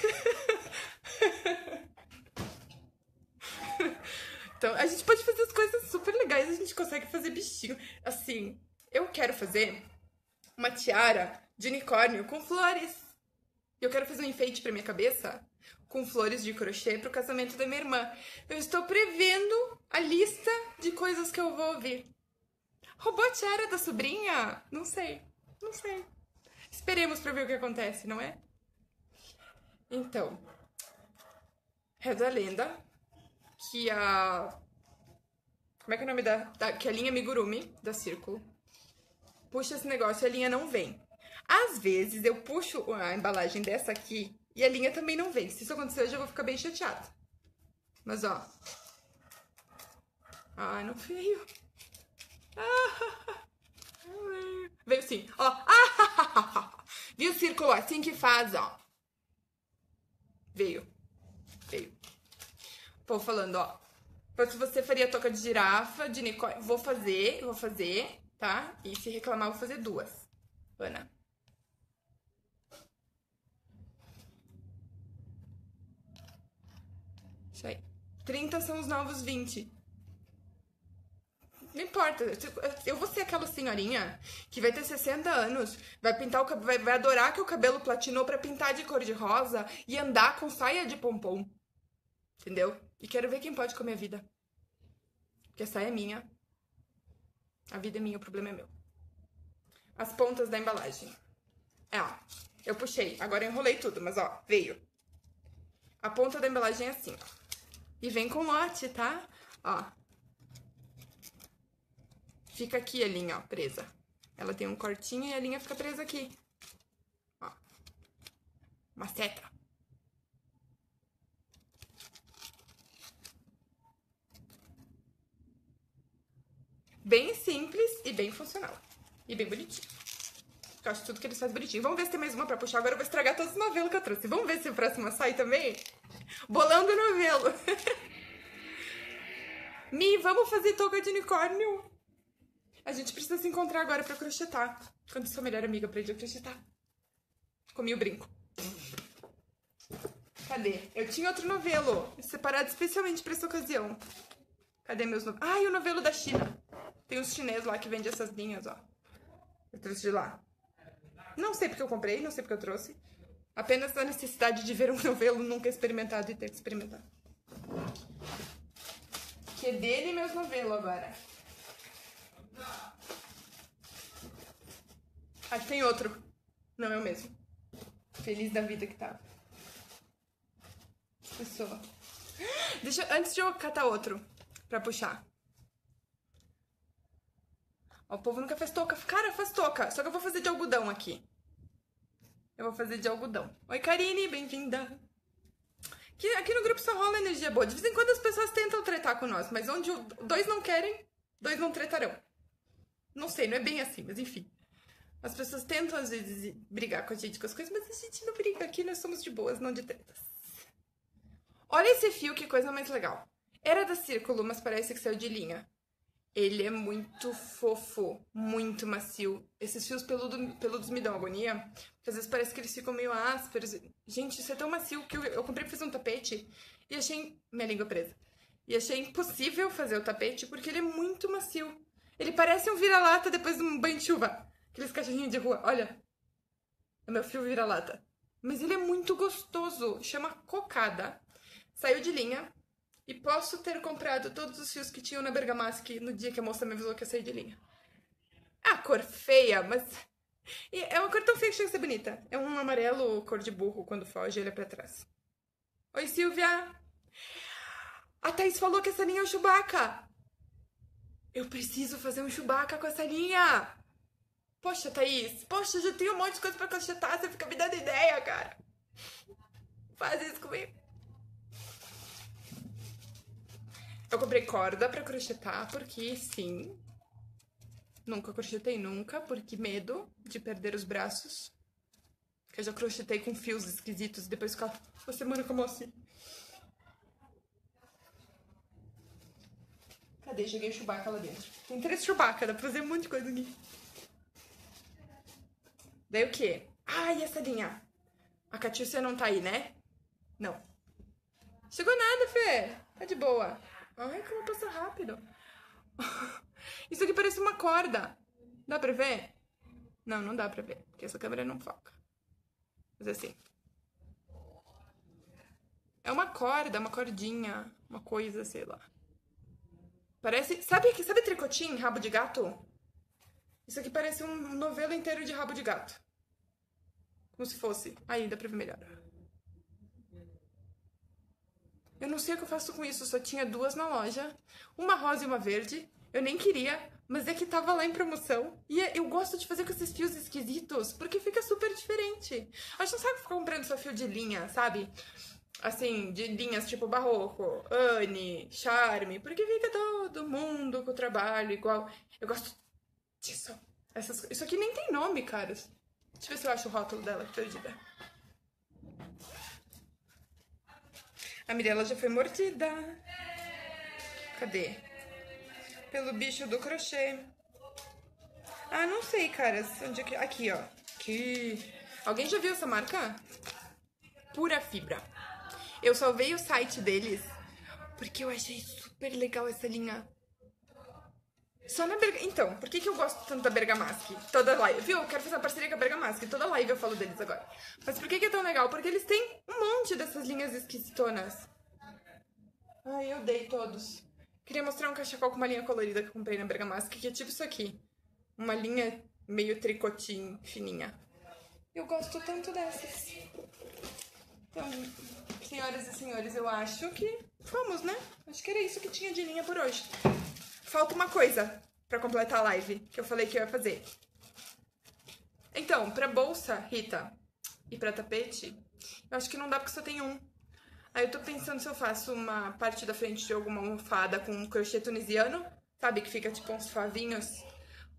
Então, a gente pode fazer as coisas super legais, a gente consegue fazer bichinho. Assim, eu quero fazer uma tiara de unicórnio com flores. Eu quero fazer um enfeite pra minha cabeça com flores de crochê pro casamento da minha irmã. Eu estou prevendo a lista de coisas que eu vou ouvir. Roubou a tiara da sobrinha? Não sei, não sei. Esperemos pra ver o que acontece, não é? Então, reza a lenda que a... Como é que é o nome da... Que a linha Amigurumi, da Círculo, puxa esse negócio e a linha não vem. Às vezes eu puxo a embalagem dessa aqui e a linha também não vem. Se isso acontecer, eu já vou ficar bem chateada. Mas, ó... Ah, não veio. Ah, veio sim, ó. Ah, viu, Círculo? Assim que faz, ó. Veio. Veio. Pô, falando, ó, se você faria touca de girafa, de unicórnio, vou fazer, tá? E se reclamar, vou fazer duas. Ana. Isso aí. 30 são os novos 20. Não importa, eu vou ser aquela senhorinha que vai ter 60 anos, vai pintar o cabelo, vai adorar que o cabelo platinou pra pintar de cor de rosa e andar com saia de pompom. Entendeu? E quero ver quem pode com a minha vida. Porque essa é minha. A vida é minha, o problema é meu. As pontas da embalagem. É, ó. Eu puxei. Agora eu enrolei tudo, mas ó, veio. A ponta da embalagem é assim, ó. E vem com lote, tá? Ó. Fica aqui a linha, ó, presa. Ela tem um cortinho e a linha fica presa aqui. Ó. Uma seta. Bem simples e bem funcional. E bem bonitinho. Eu acho tudo que eles fazem bonitinho. Vamos ver se tem mais uma pra puxar. Agora eu vou estragar todos os novelos que eu trouxe. Vamos ver se a próxima sai também? Bolão do novelo. Mi, vamos fazer touca de unicórnio? A gente precisa se encontrar agora pra crochetar. Quando sou a melhor amiga, aprendi a crochetar. Comi o brinco. Cadê? Eu tinha outro novelo, separado especialmente pra essa ocasião. Cadê meus novelos? Ah, e o novelo da China. Tem uns chineses lá que vendem essas linhas, ó. Eu trouxe de lá. Não sei porque eu comprei, não sei porque eu trouxe. Apenas a necessidade de ver um novelo nunca experimentado e ter que experimentar. Que é dele meus novelos agora. Ah, tem outro. Não, é o mesmo. Feliz da vida que tava. Pessoa. Deixa, antes de eu catar outro, pra puxar. Ó, o povo nunca fez touca. Cara, faz touca. Só que eu vou fazer de algodão aqui. Eu vou fazer de algodão. Oi, Karine, bem-vinda. Aqui no grupo só rola energia boa. De vez em quando as pessoas tentam tretar com nós, mas onde dois não querem, dois não tretarão. Não sei, não é bem assim, mas enfim. As pessoas tentam, às vezes, brigar com a gente com as coisas, mas a gente não briga aqui, nós somos de boas, não de tretas. Olha esse fio, que coisa mais legal. Era da Círculo, mas parece que saiu de linha. Ele é muito fofo, muito macio. Esses fios peludos me dão agonia, porque às vezes parece que eles ficam meio ásperos. Gente, isso é tão macio que eu comprei pra fazer um tapete e achei... Minha língua presa. E achei impossível fazer o tapete, porque ele é muito macio. Ele parece um vira-lata depois de um banho de chuva. Aqueles cachorrinhos de rua, olha. É meu fio vira-lata. Mas ele é muito gostoso, chama Cocada. Saiu de linha. E posso ter comprado todos os fios que tinham na Bergamaschi no dia que a moça me avisou que eu saí de linha. A cor feia, mas... E é uma cor tão feia que chega a ser bonita. É um amarelo cor de burro, quando foge ele é pra trás. Oi, Silvia! A Thaís falou que essa linha é o Chewbacca! Eu preciso fazer um Chewbacca com essa linha! Poxa, Thaís! Poxa, já tenho um monte de coisa pra constatar, você fica me dando ideia, cara! Faz isso comigo! Eu comprei corda pra crochetar, porque sim. Nunca crochetei, nunca, porque medo de perder os braços. Porque eu já crochetei com fios esquisitos e depois ficava uma semana como assim. Cadê? Joguei o Chewbacca lá dentro. Tem 3 Chewbacca, dá pra fazer um monte de coisa aqui. Daí o quê? Ai, essa linha. A Catiúcia não tá aí, né? Não. Chegou nada, Fê. Tá de boa. Ai, como passa rápido. Isso aqui parece uma corda. Dá pra ver? Não, não dá pra ver, porque essa câmera não foca. Mas assim. É uma corda, uma cordinha, uma coisa, sei lá. Parece... Sabe tricotim, rabo de gato? Isso aqui parece um novelo inteiro de rabo de gato. Como se fosse. Aí, dá pra ver melhor. Eu não sei o que eu faço com isso, só tinha 2 na loja. Uma rosa e uma verde. Eu nem queria, mas é que tava lá em promoção. E eu gosto de fazer com esses fios esquisitos, porque fica super diferente. A gente não sabe ficar comprando só fio de linha, sabe? Assim, de linhas tipo Barroco, Anne, Charme, porque fica todo mundo com o trabalho igual. Eu gosto disso. Isso aqui nem tem nome, cara. Deixa eu ver se eu acho o rótulo dela, que perdida. A Mirela já foi mordida. Cadê? Pelo bicho do crochê. Ah, não sei, cara. Onde é que... Aqui, ó. Aqui. Alguém já viu essa marca? Pura Fibra. Eu salvei o site deles porque eu achei super legal essa linha. Só na Bergamaschi. Então, por que eu gosto tanto da Bergamaschi? Toda live. Viu? Eu quero fazer uma parceria com a Bergamaschi. Toda live eu falo deles agora. Mas por que é tão legal? Porque eles têm um monte dessas linhas esquisitonas. Ai, eu dei todos. Queria mostrar um cachecol com uma linha colorida que eu comprei na Bergamaschi, que é tipo isso aqui. Uma linha meio tricotinho, fininha. Eu gosto tanto dessas. Então, senhoras e senhores, eu acho que fomos, né? Acho que era isso que tinha de linha por hoje. Falta uma coisa pra completar a live, que eu falei que eu ia fazer. Então, pra bolsa, Rita, e pra tapete... Eu acho que não dá porque só tem um. Aí eu tô pensando se eu faço uma parte da frente de alguma almofada com um crochê tunisiano, sabe? Que fica tipo uns favinhos.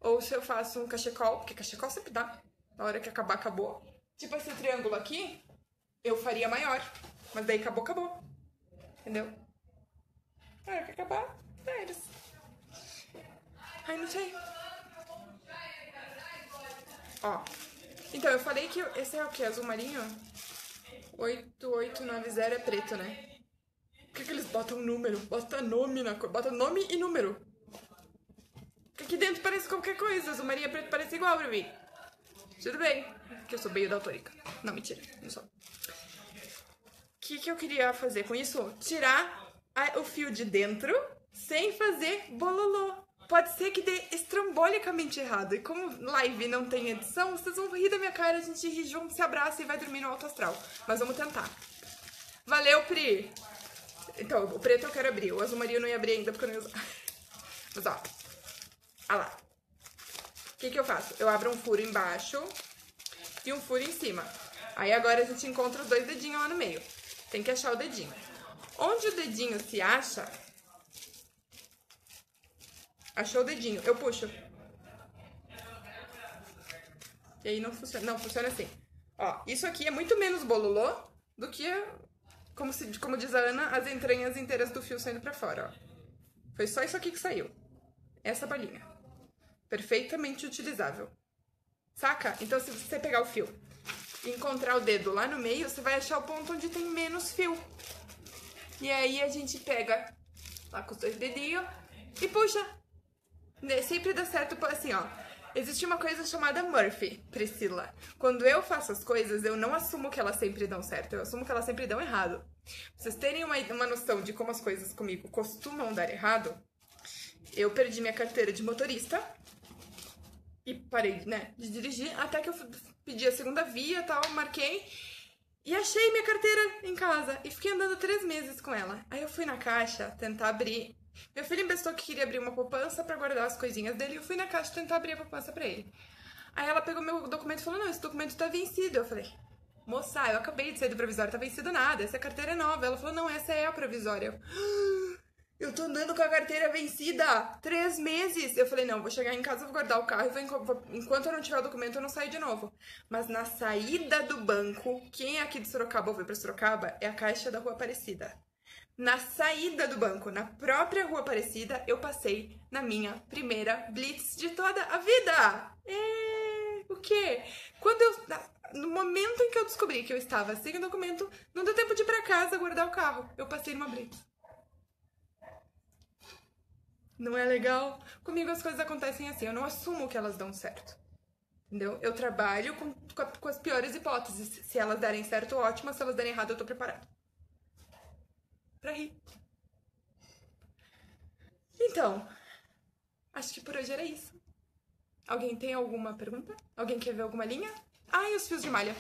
Ou se eu faço um cachecol, porque cachecol sempre dá. Na hora que acabar, acabou. Tipo esse triângulo aqui, eu faria maior. Mas daí acabou, acabou. Entendeu? Na hora que acabar, dá eles. Ai, não sei. Ó. Então, eu falei que esse é o quê? Azul marinho? 8890 é preto, né? Por que eles botam número? Bota nome na cor. Bota nome e número. Porque aqui dentro parece qualquer coisa. Azul marinha preto parece igual pra mim. Tudo bem. Que eu sou meio daltônica. Não, mentira. Não sou. O que, que eu queria fazer com isso? Tirar o fio de dentro sem fazer bololô. Pode ser que dê estrambolicamente errado. E como live não tem edição, vocês vão rir da minha cara, a gente ri junto, se abraça e vai dormir no alto astral. Mas vamos tentar. Valeu, Pri! Então, o preto eu quero abrir. O azul marinho eu não ia abrir ainda porque eu não ia usar. Mas ó. Olha lá. O que que eu faço? Eu abro um furo embaixo e um furo em cima. Aí agora a gente encontra os dois dedinhos lá no meio. Tem que achar o dedinho. Onde o dedinho se acha... Achou o dedinho. Eu puxo. E aí não funciona. Não, funciona assim. Ó, isso aqui é muito menos bololô do que, como diz a Ana, as entranhas inteiras do fio saindo pra fora, ó. Foi só isso aqui que saiu. Essa balinha. Perfeitamente utilizável. Saca? Então, se você pegar o fio e encontrar o dedo lá no meio, você vai achar o ponto onde tem menos fio. E aí a gente pega lá com os dois dedinhos e puxa. Sempre dá certo, assim, ó. Existe uma coisa chamada Murphy, Priscila. Quando eu faço as coisas, eu não assumo que elas sempre dão certo. Eu assumo que elas sempre dão errado. Pra vocês terem uma noção de como as coisas comigo costumam dar errado, eu perdi minha carteira de motorista e parei, né, de dirigir. Até que eu pedi a segunda via, tal, marquei. E achei minha carteira em casa. E fiquei andando 3 meses com ela. Aí eu fui na caixa tentar abrir... Meu filho emprestou que queria abrir uma poupança pra guardar as coisinhas dele e eu fui na caixa tentar abrir a poupança pra ele. Aí ela pegou meu documento e falou, não, esse documento tá vencido. Eu falei, moça, eu acabei de sair do provisório, tá vencido nada, essa carteira é nova. Ela falou, não, essa é a provisória. Eu tô andando com a carteira vencida 3 meses. Eu falei, não, vou chegar em casa, vou guardar o carro e vou... Enquanto eu não tiver o documento, eu não saio de novo. Mas na saída do banco, quem é aqui de Sorocaba ou veio pra Sorocaba, é a caixa da Rua Aparecida. Na saída do banco, na própria Rua Aparecida, eu passei na minha primeira blitz de toda a vida. O quê? No momento em que eu descobri que eu estava sem o documento, não deu tempo de ir pra casa guardar o carro. Eu passei numa blitz. Não é legal? Comigo as coisas acontecem assim, eu não assumo que elas dão certo. Entendeu? Eu trabalho com as piores hipóteses. Se elas derem certo, ótimo. Se elas derem errado, eu tô preparada. Pra rir. Então, acho que por hoje era isso. Alguém tem alguma pergunta? Alguém quer ver alguma linha? Ah, e os fios de malha?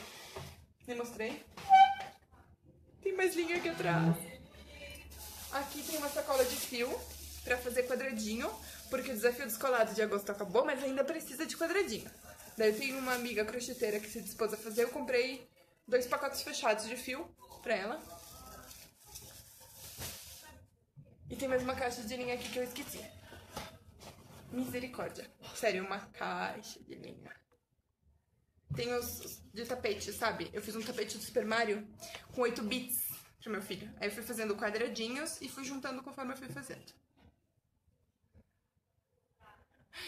Nem mostrei. Tem mais linha aqui atrás. Aqui tem uma sacola de fio pra fazer quadradinho, porque o desafio descolado de agosto acabou, mas ainda precisa de quadradinho. Daí eu tenho uma amiga crocheteira que se dispôs a fazer, eu comprei 2 pacotes fechados de fio pra ela. E tem mais uma caixa de linha aqui que eu esqueci. Misericórdia. Sério, uma caixa de linha. Tem os de tapete, sabe? Eu fiz um tapete do Super Mario com 8 bits pro meu filho. Aí eu fui fazendo quadradinhos e fui juntando conforme eu fui fazendo.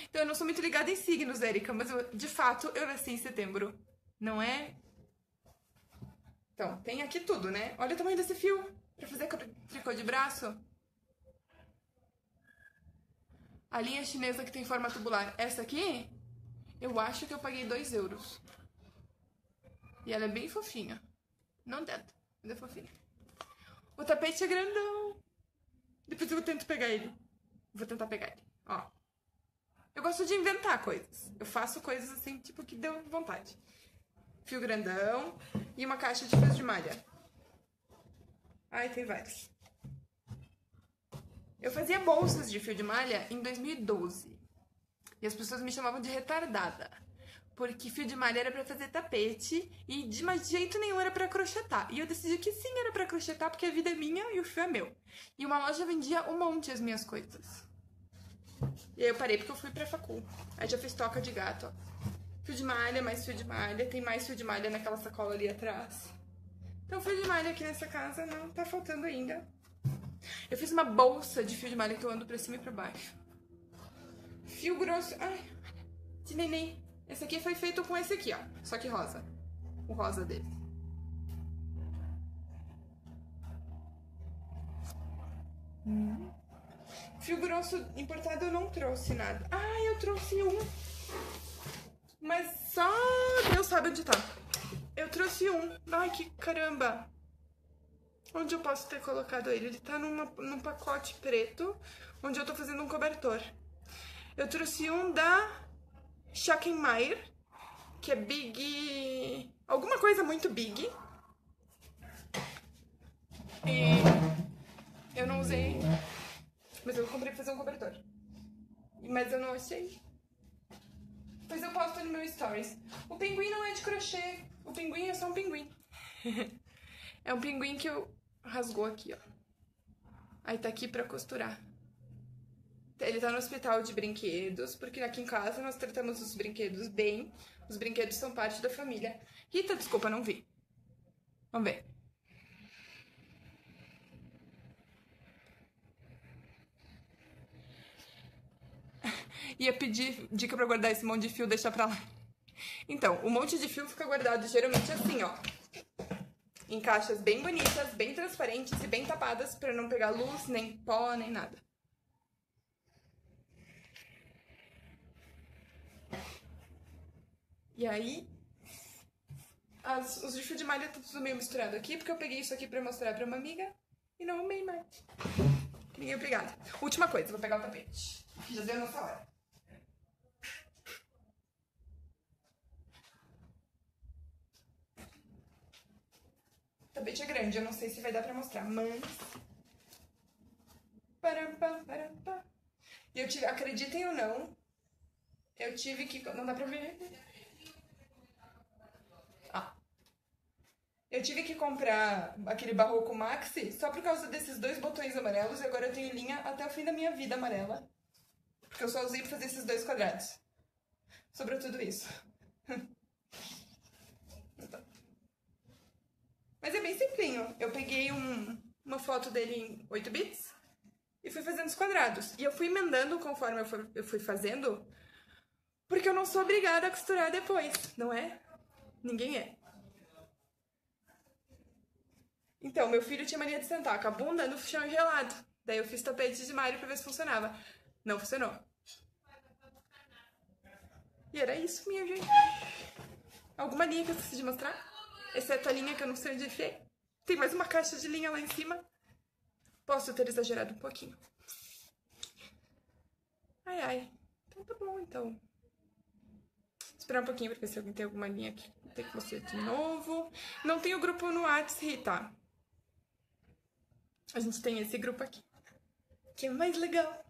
Então eu não sou muito ligada em signos, Erika, mas eu, de fato eu nasci em setembro. Não é? Então, tem aqui tudo, né? Olha o tamanho desse fio pra fazer tricô de braço. A linha chinesa que tem forma tubular. Essa aqui, eu acho que eu paguei 2 euros. E ela é bem fofinha. Não tanto, mas é fofinha. O tapete é grandão. Depois eu tento pegar ele. Vou tentar pegar ele, ó. Eu gosto de inventar coisas. Eu faço coisas assim, tipo, que deu vontade. Fio grandão e uma caixa de fios de malha. Ai, tem vários. Eu fazia bolsas de fio de malha em 2012. E as pessoas me chamavam de retardada. Porque fio de malha era pra fazer tapete e de jeito nenhum era pra crochetar. E eu decidi que sim, era pra crochetar porque a vida é minha e o fio é meu. E uma loja vendia um monte as minhas coisas. E aí eu parei porque eu fui pra facul. Aí já fiz toca de gato, ó. Fio de malha, mais fio de malha. Tem mais fio de malha naquela sacola ali atrás. Então fio de malha aqui nessa casa não tá faltando ainda. Eu fiz uma bolsa de fio de malha que eu ando pra cima e pra baixo. Fio grosso... Ai, de neném. Esse aqui foi feito com esse aqui, ó. Só que rosa. O rosa dele. Fio grosso importado eu não trouxe nada. Ah, eu trouxe um. Mas só Deus sabe onde tá. Eu trouxe um. Ai, que caramba. Onde eu posso ter colocado ele? Ele tá num pacote preto, onde eu tô fazendo um cobertor. Eu trouxe um da Schachenmayr, que é Big... alguma coisa muito Big. E eu não usei, mas eu comprei pra fazer um cobertor. Mas eu não achei. Mas eu posto no meu stories. O pinguim não é de crochê. O pinguim é só um pinguim. É um pinguim que eu rasgou aqui, ó. Aí tá aqui pra costurar. Ele tá no hospital de brinquedos, porque aqui em casa nós tratamos os brinquedos bem. Os brinquedos são parte da família. Rita, desculpa, não vi. Vamos ver. Ia pedir dica pra guardar esse monte de fio, deixar pra lá. Então, o monte de fio fica guardado geralmente assim, ó. Em caixas bem bonitas, bem transparentes e bem tapadas pra não pegar luz, nem pó, nem nada. E aí, os de fio de malha tá tudo meio misturado aqui, porque eu peguei isso aqui pra mostrar pra uma amiga e não amei mais. Ninguém obrigada. Última coisa, vou pegar o tapete. Já deu a nossa hora. O tapete é grande, eu não sei se vai dar pra mostrar, mas... E eu tive, acreditem ou não, eu tive que... Não dá pra ver? Ah. Eu tive que comprar aquele Barroco Maxi só por causa desses dois botões amarelos e agora eu tenho linha até o fim da minha vida amarela. Porque eu só usei pra fazer esses dois quadrados. Sobrou tudo isso. Mas é bem simplinho. Eu peguei uma foto dele em 8 bits e fui fazendo os quadrados. E eu fui emendando conforme eu fui fazendo, porque eu não sou obrigada a costurar depois, não é? Ninguém é. Então, meu filho tinha mania de sentar com a bunda no chão gelado. Daí eu fiz tapete de malha pra ver se funcionava. Não funcionou. E era isso, minha gente. Alguma linha que eu preciso de mostrar? Exceto a linha que eu não sei onde enfiei. Tem mais uma caixa de linha lá em cima. Posso ter exagerado um pouquinho. Ai, ai. Então tá bom, então. Vou esperar um pouquinho pra ver se alguém tem alguma linha aqui. Tem que mostrar de novo. Não tem o grupo no WhatsApp, Rita. A gente tem esse grupo aqui. Que é mais legal.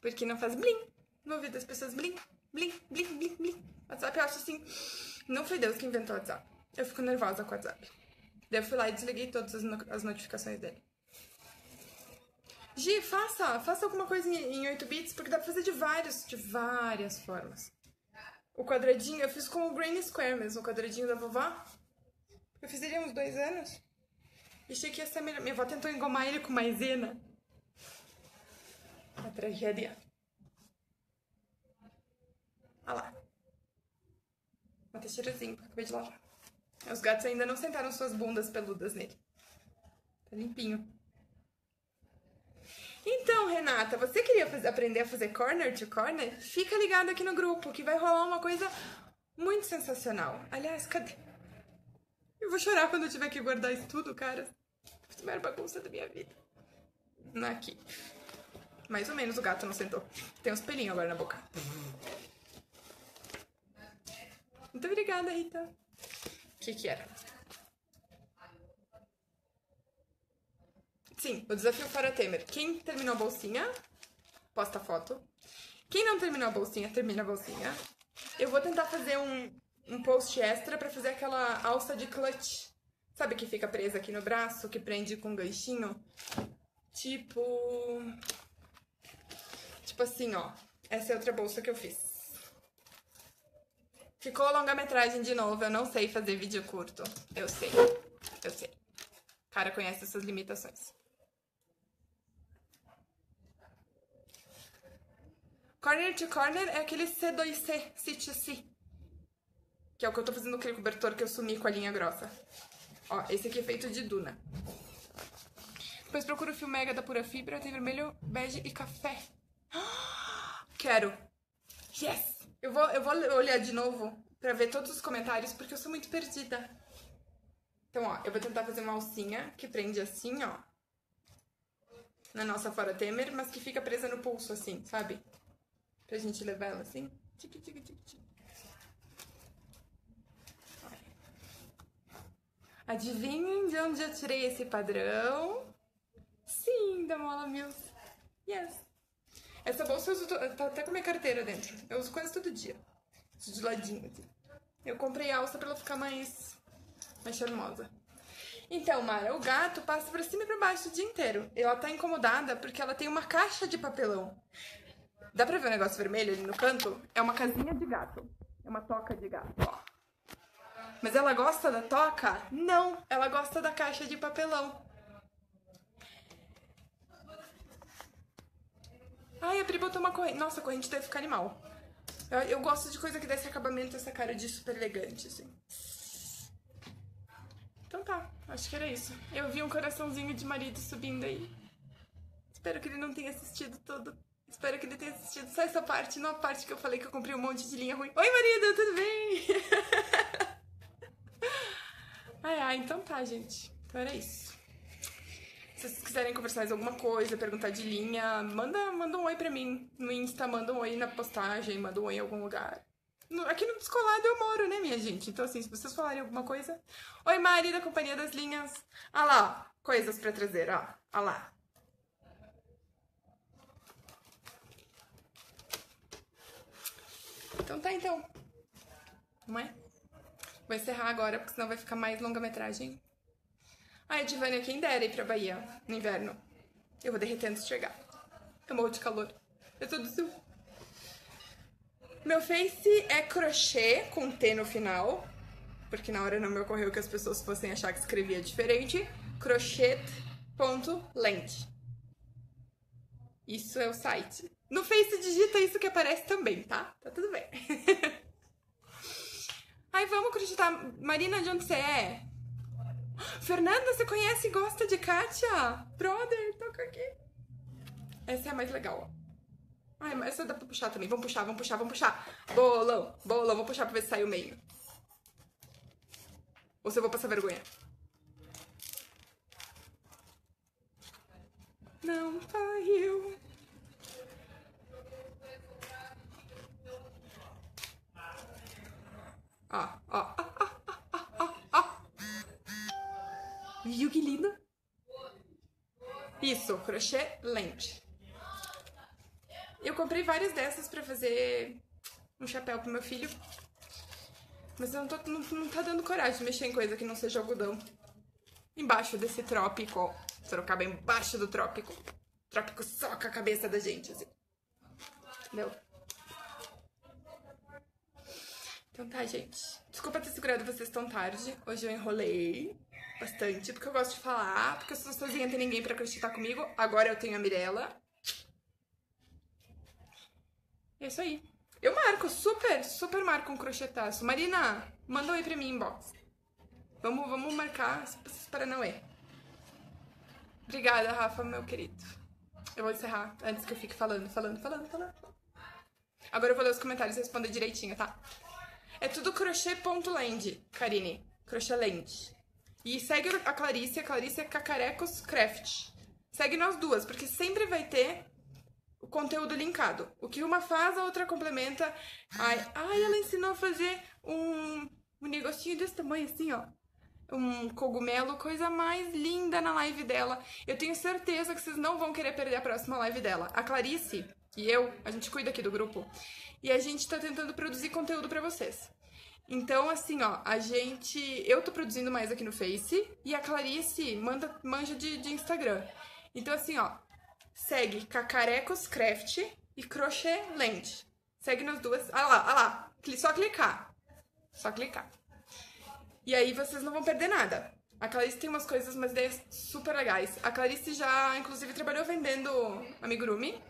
Porque não faz blim no ouvido das pessoas, blim, blim, blim, blim, blim. WhatsApp eu acho assim, não foi Deus que inventou o WhatsApp. Eu fico nervosa com o WhatsApp. Daí eu fui lá e desliguei todas as notificações dele. Gi, faça alguma coisa em 8 bits, porque dá pra fazer de várias formas. O quadradinho, eu fiz com o Granny Square mesmo, o quadradinho da vovó. Eu fiz ele há uns 2 anos. E achei que ia ser melhor. Minha avó tentou engomar ele com maisena. A tragédia. Olha lá. Uma teixeirazinha que eu acabei de lavar. Os gatos ainda não sentaram suas bundas peludas nele. Tá limpinho. Então, Renata, você queria aprender a fazer corner to corner? Fica ligado aqui no grupo, que vai rolar uma coisa muito sensacional. Aliás, cadê? Eu vou chorar quando eu tiver que guardar isso tudo, cara. Isso é a maior bagunça da minha vida. Aqui. Mais ou menos, o gato não sentou. Tem uns pelinhos agora na boca. Muito obrigada, Rita. O que era? Sim, o desafio para Temer. Quem terminou a bolsinha, posta a foto. Quem não terminou a bolsinha, termina a bolsinha. Eu vou tentar fazer um post extra pra fazer aquela alça de clutch. Sabe que fica presa aqui no braço, que prende com um ganchinho? Tipo assim, ó. Essa é outra bolsa que eu fiz. Ficou longa-metragem de novo. Eu não sei fazer vídeo curto. Eu sei. Eu sei. O cara conhece essas limitações. Corner to corner é aquele C2C, C2C. Que é o que eu tô fazendo com aquele cobertor que eu sumi com a linha grossa. Ó, esse aqui é feito de Duna. Depois procura o fio mega da Pura Fibra. Tem vermelho, bege e café. Quero. Yes! Eu vou olhar de novo pra ver todos os comentários, porque eu sou muito perdida. Então, ó, eu vou tentar fazer uma alcinha que prende assim, ó. Na nossa Fora Temer, mas que fica presa no pulso, assim, sabe? Pra gente levar ela assim. Tic, tic, tic, tic. Adivinhem de onde eu tirei esse padrão? Sim, da Molla Mills. Yes! Essa bolsa eu uso, tá até com minha carteira dentro. Eu uso quase todo dia. Isso de ladinho aqui. Eu comprei a alça pra ela ficar mais charmosa. Então, Mara, o gato passa pra cima e pra baixo o dia inteiro. Ela tá incomodada porque ela tem uma caixa de papelão. Dá pra ver o negócio vermelho ali no canto? É uma casinha de gato. É uma toca de gato, ó. Mas ela gosta da toca? Não, ela gosta da caixa de papelão. Ai, a Pri botou uma corrente. Nossa, a corrente deve ficar animal. Eu gosto de coisa que dá esse acabamento, essa cara de super elegante, assim. Então tá, acho que era isso. Eu vi um coraçãozinho de marido subindo aí. Espero que ele não tenha assistido tudo. Espero que ele tenha assistido só essa parte, não a parte que eu falei que eu comprei um monte de linha ruim. Oi, marido, tudo bem? Ai, então tá, gente. Então era isso. Se vocês quiserem conversar mais alguma coisa, perguntar de linha, manda um oi pra mim. No Insta, manda um oi na postagem, manda um oi em algum lugar. Aqui no Descolado eu moro, né, minha gente? Então, assim, se vocês falarem alguma coisa... Oi, Mari, da Companhia das Linhas. Ah lá, ó, coisas pra trazer, ó. Ah lá. Então tá, então. Não é? Vou encerrar agora, porque senão vai ficar mais longa-metragem. Ai, Divânia, quem dera ir pra Bahia no inverno. Eu vou derreter antes de chegar. Eu morro de calor. Eu tô do sul. Meu Face é crochê com T no final, porque na hora não me ocorreu que as pessoas fossem achar que escrevia diferente. Crochet.land. Isso é o site. No Face digita isso que aparece também, tá? Tá tudo bem. Aí vamos crochetar. Marina, de onde você é? Fernanda, você conhece e gosta de Kátia? Brother, toca aqui. Essa é a mais legal, ó. Ai, mas essa dá pra puxar também. Vamos puxar, vamos puxar, vamos puxar. Bolão, bolão. Vou puxar pra ver se sai o meio. Ou se eu vou passar vergonha. Não pariu. Ó, ó, ó, ó, ó, ó, ó. Viu que lindo? Isso, crochê lente. Eu comprei várias dessas pra fazer um chapéu pro meu filho. Mas eu não tá dando coragem de mexer em coisa que não seja algodão. Embaixo desse trópico, ó. Sorocaba embaixo do trópico. O trópico soca a cabeça da gente, assim. Entendeu? Então tá, gente. Desculpa ter segurado vocês tão tarde. Hoje eu enrolei bastante, porque eu gosto de falar. Porque eu sou sozinha, não tem ninguém pra acreditar comigo. Agora eu tenho a Mirela. É isso aí. Eu marco, super marco um crochetaço. Marina, manda um oi pra mim, inbox. Vamos marcar esses paranauê. Obrigada, Rafa, meu querido. Eu vou encerrar antes que eu fique falando. Agora eu vou ler os comentários e responder direitinho, tá? É tudo crochê.land, Karine. Crochê land. E segue a Clarice é Cacarecos Craft. Segue nós duas, porque sempre vai ter... o conteúdo linkado. O que uma faz, a outra complementa. Ai, ela ensinou a fazer um negocinho desse tamanho, assim, ó. Um cogumelo, coisa mais linda na live dela. Eu tenho certeza que vocês não vão querer perder a próxima live dela. A Clarice e eu, a gente cuida aqui do grupo. E a gente tá tentando produzir conteúdo pra vocês. Então, assim, ó, eu tô produzindo mais aqui no Face. E a Clarice manja de Instagram. Então, assim, ó. Segue Cacarecos Craft e Crochet Land. Segue nas duas. Ah lá, só clicar. Só clicar. E aí vocês não vão perder nada. A Clarice tem umas coisas, umas ideias super legais. A Clarice já, inclusive, trabalhou vendendo amigurumi.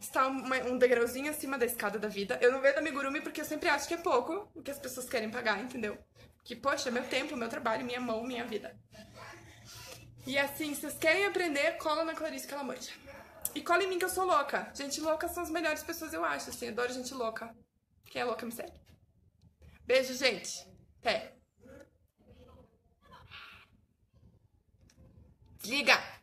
Está um degrauzinho acima da escada da vida. Eu não vendo amigurumi porque eu sempre acho que é pouco o que as pessoas querem pagar, entendeu? Que, poxa, meu tempo, meu trabalho, minha mão, minha vida. E assim, se vocês querem aprender, cola na Clarice que ela manja. E cola em mim que eu sou louca. Gente louca são as melhores pessoas, eu acho, assim. Adoro gente louca. Quem é louca me segue. Beijo, gente. Até. Desliga.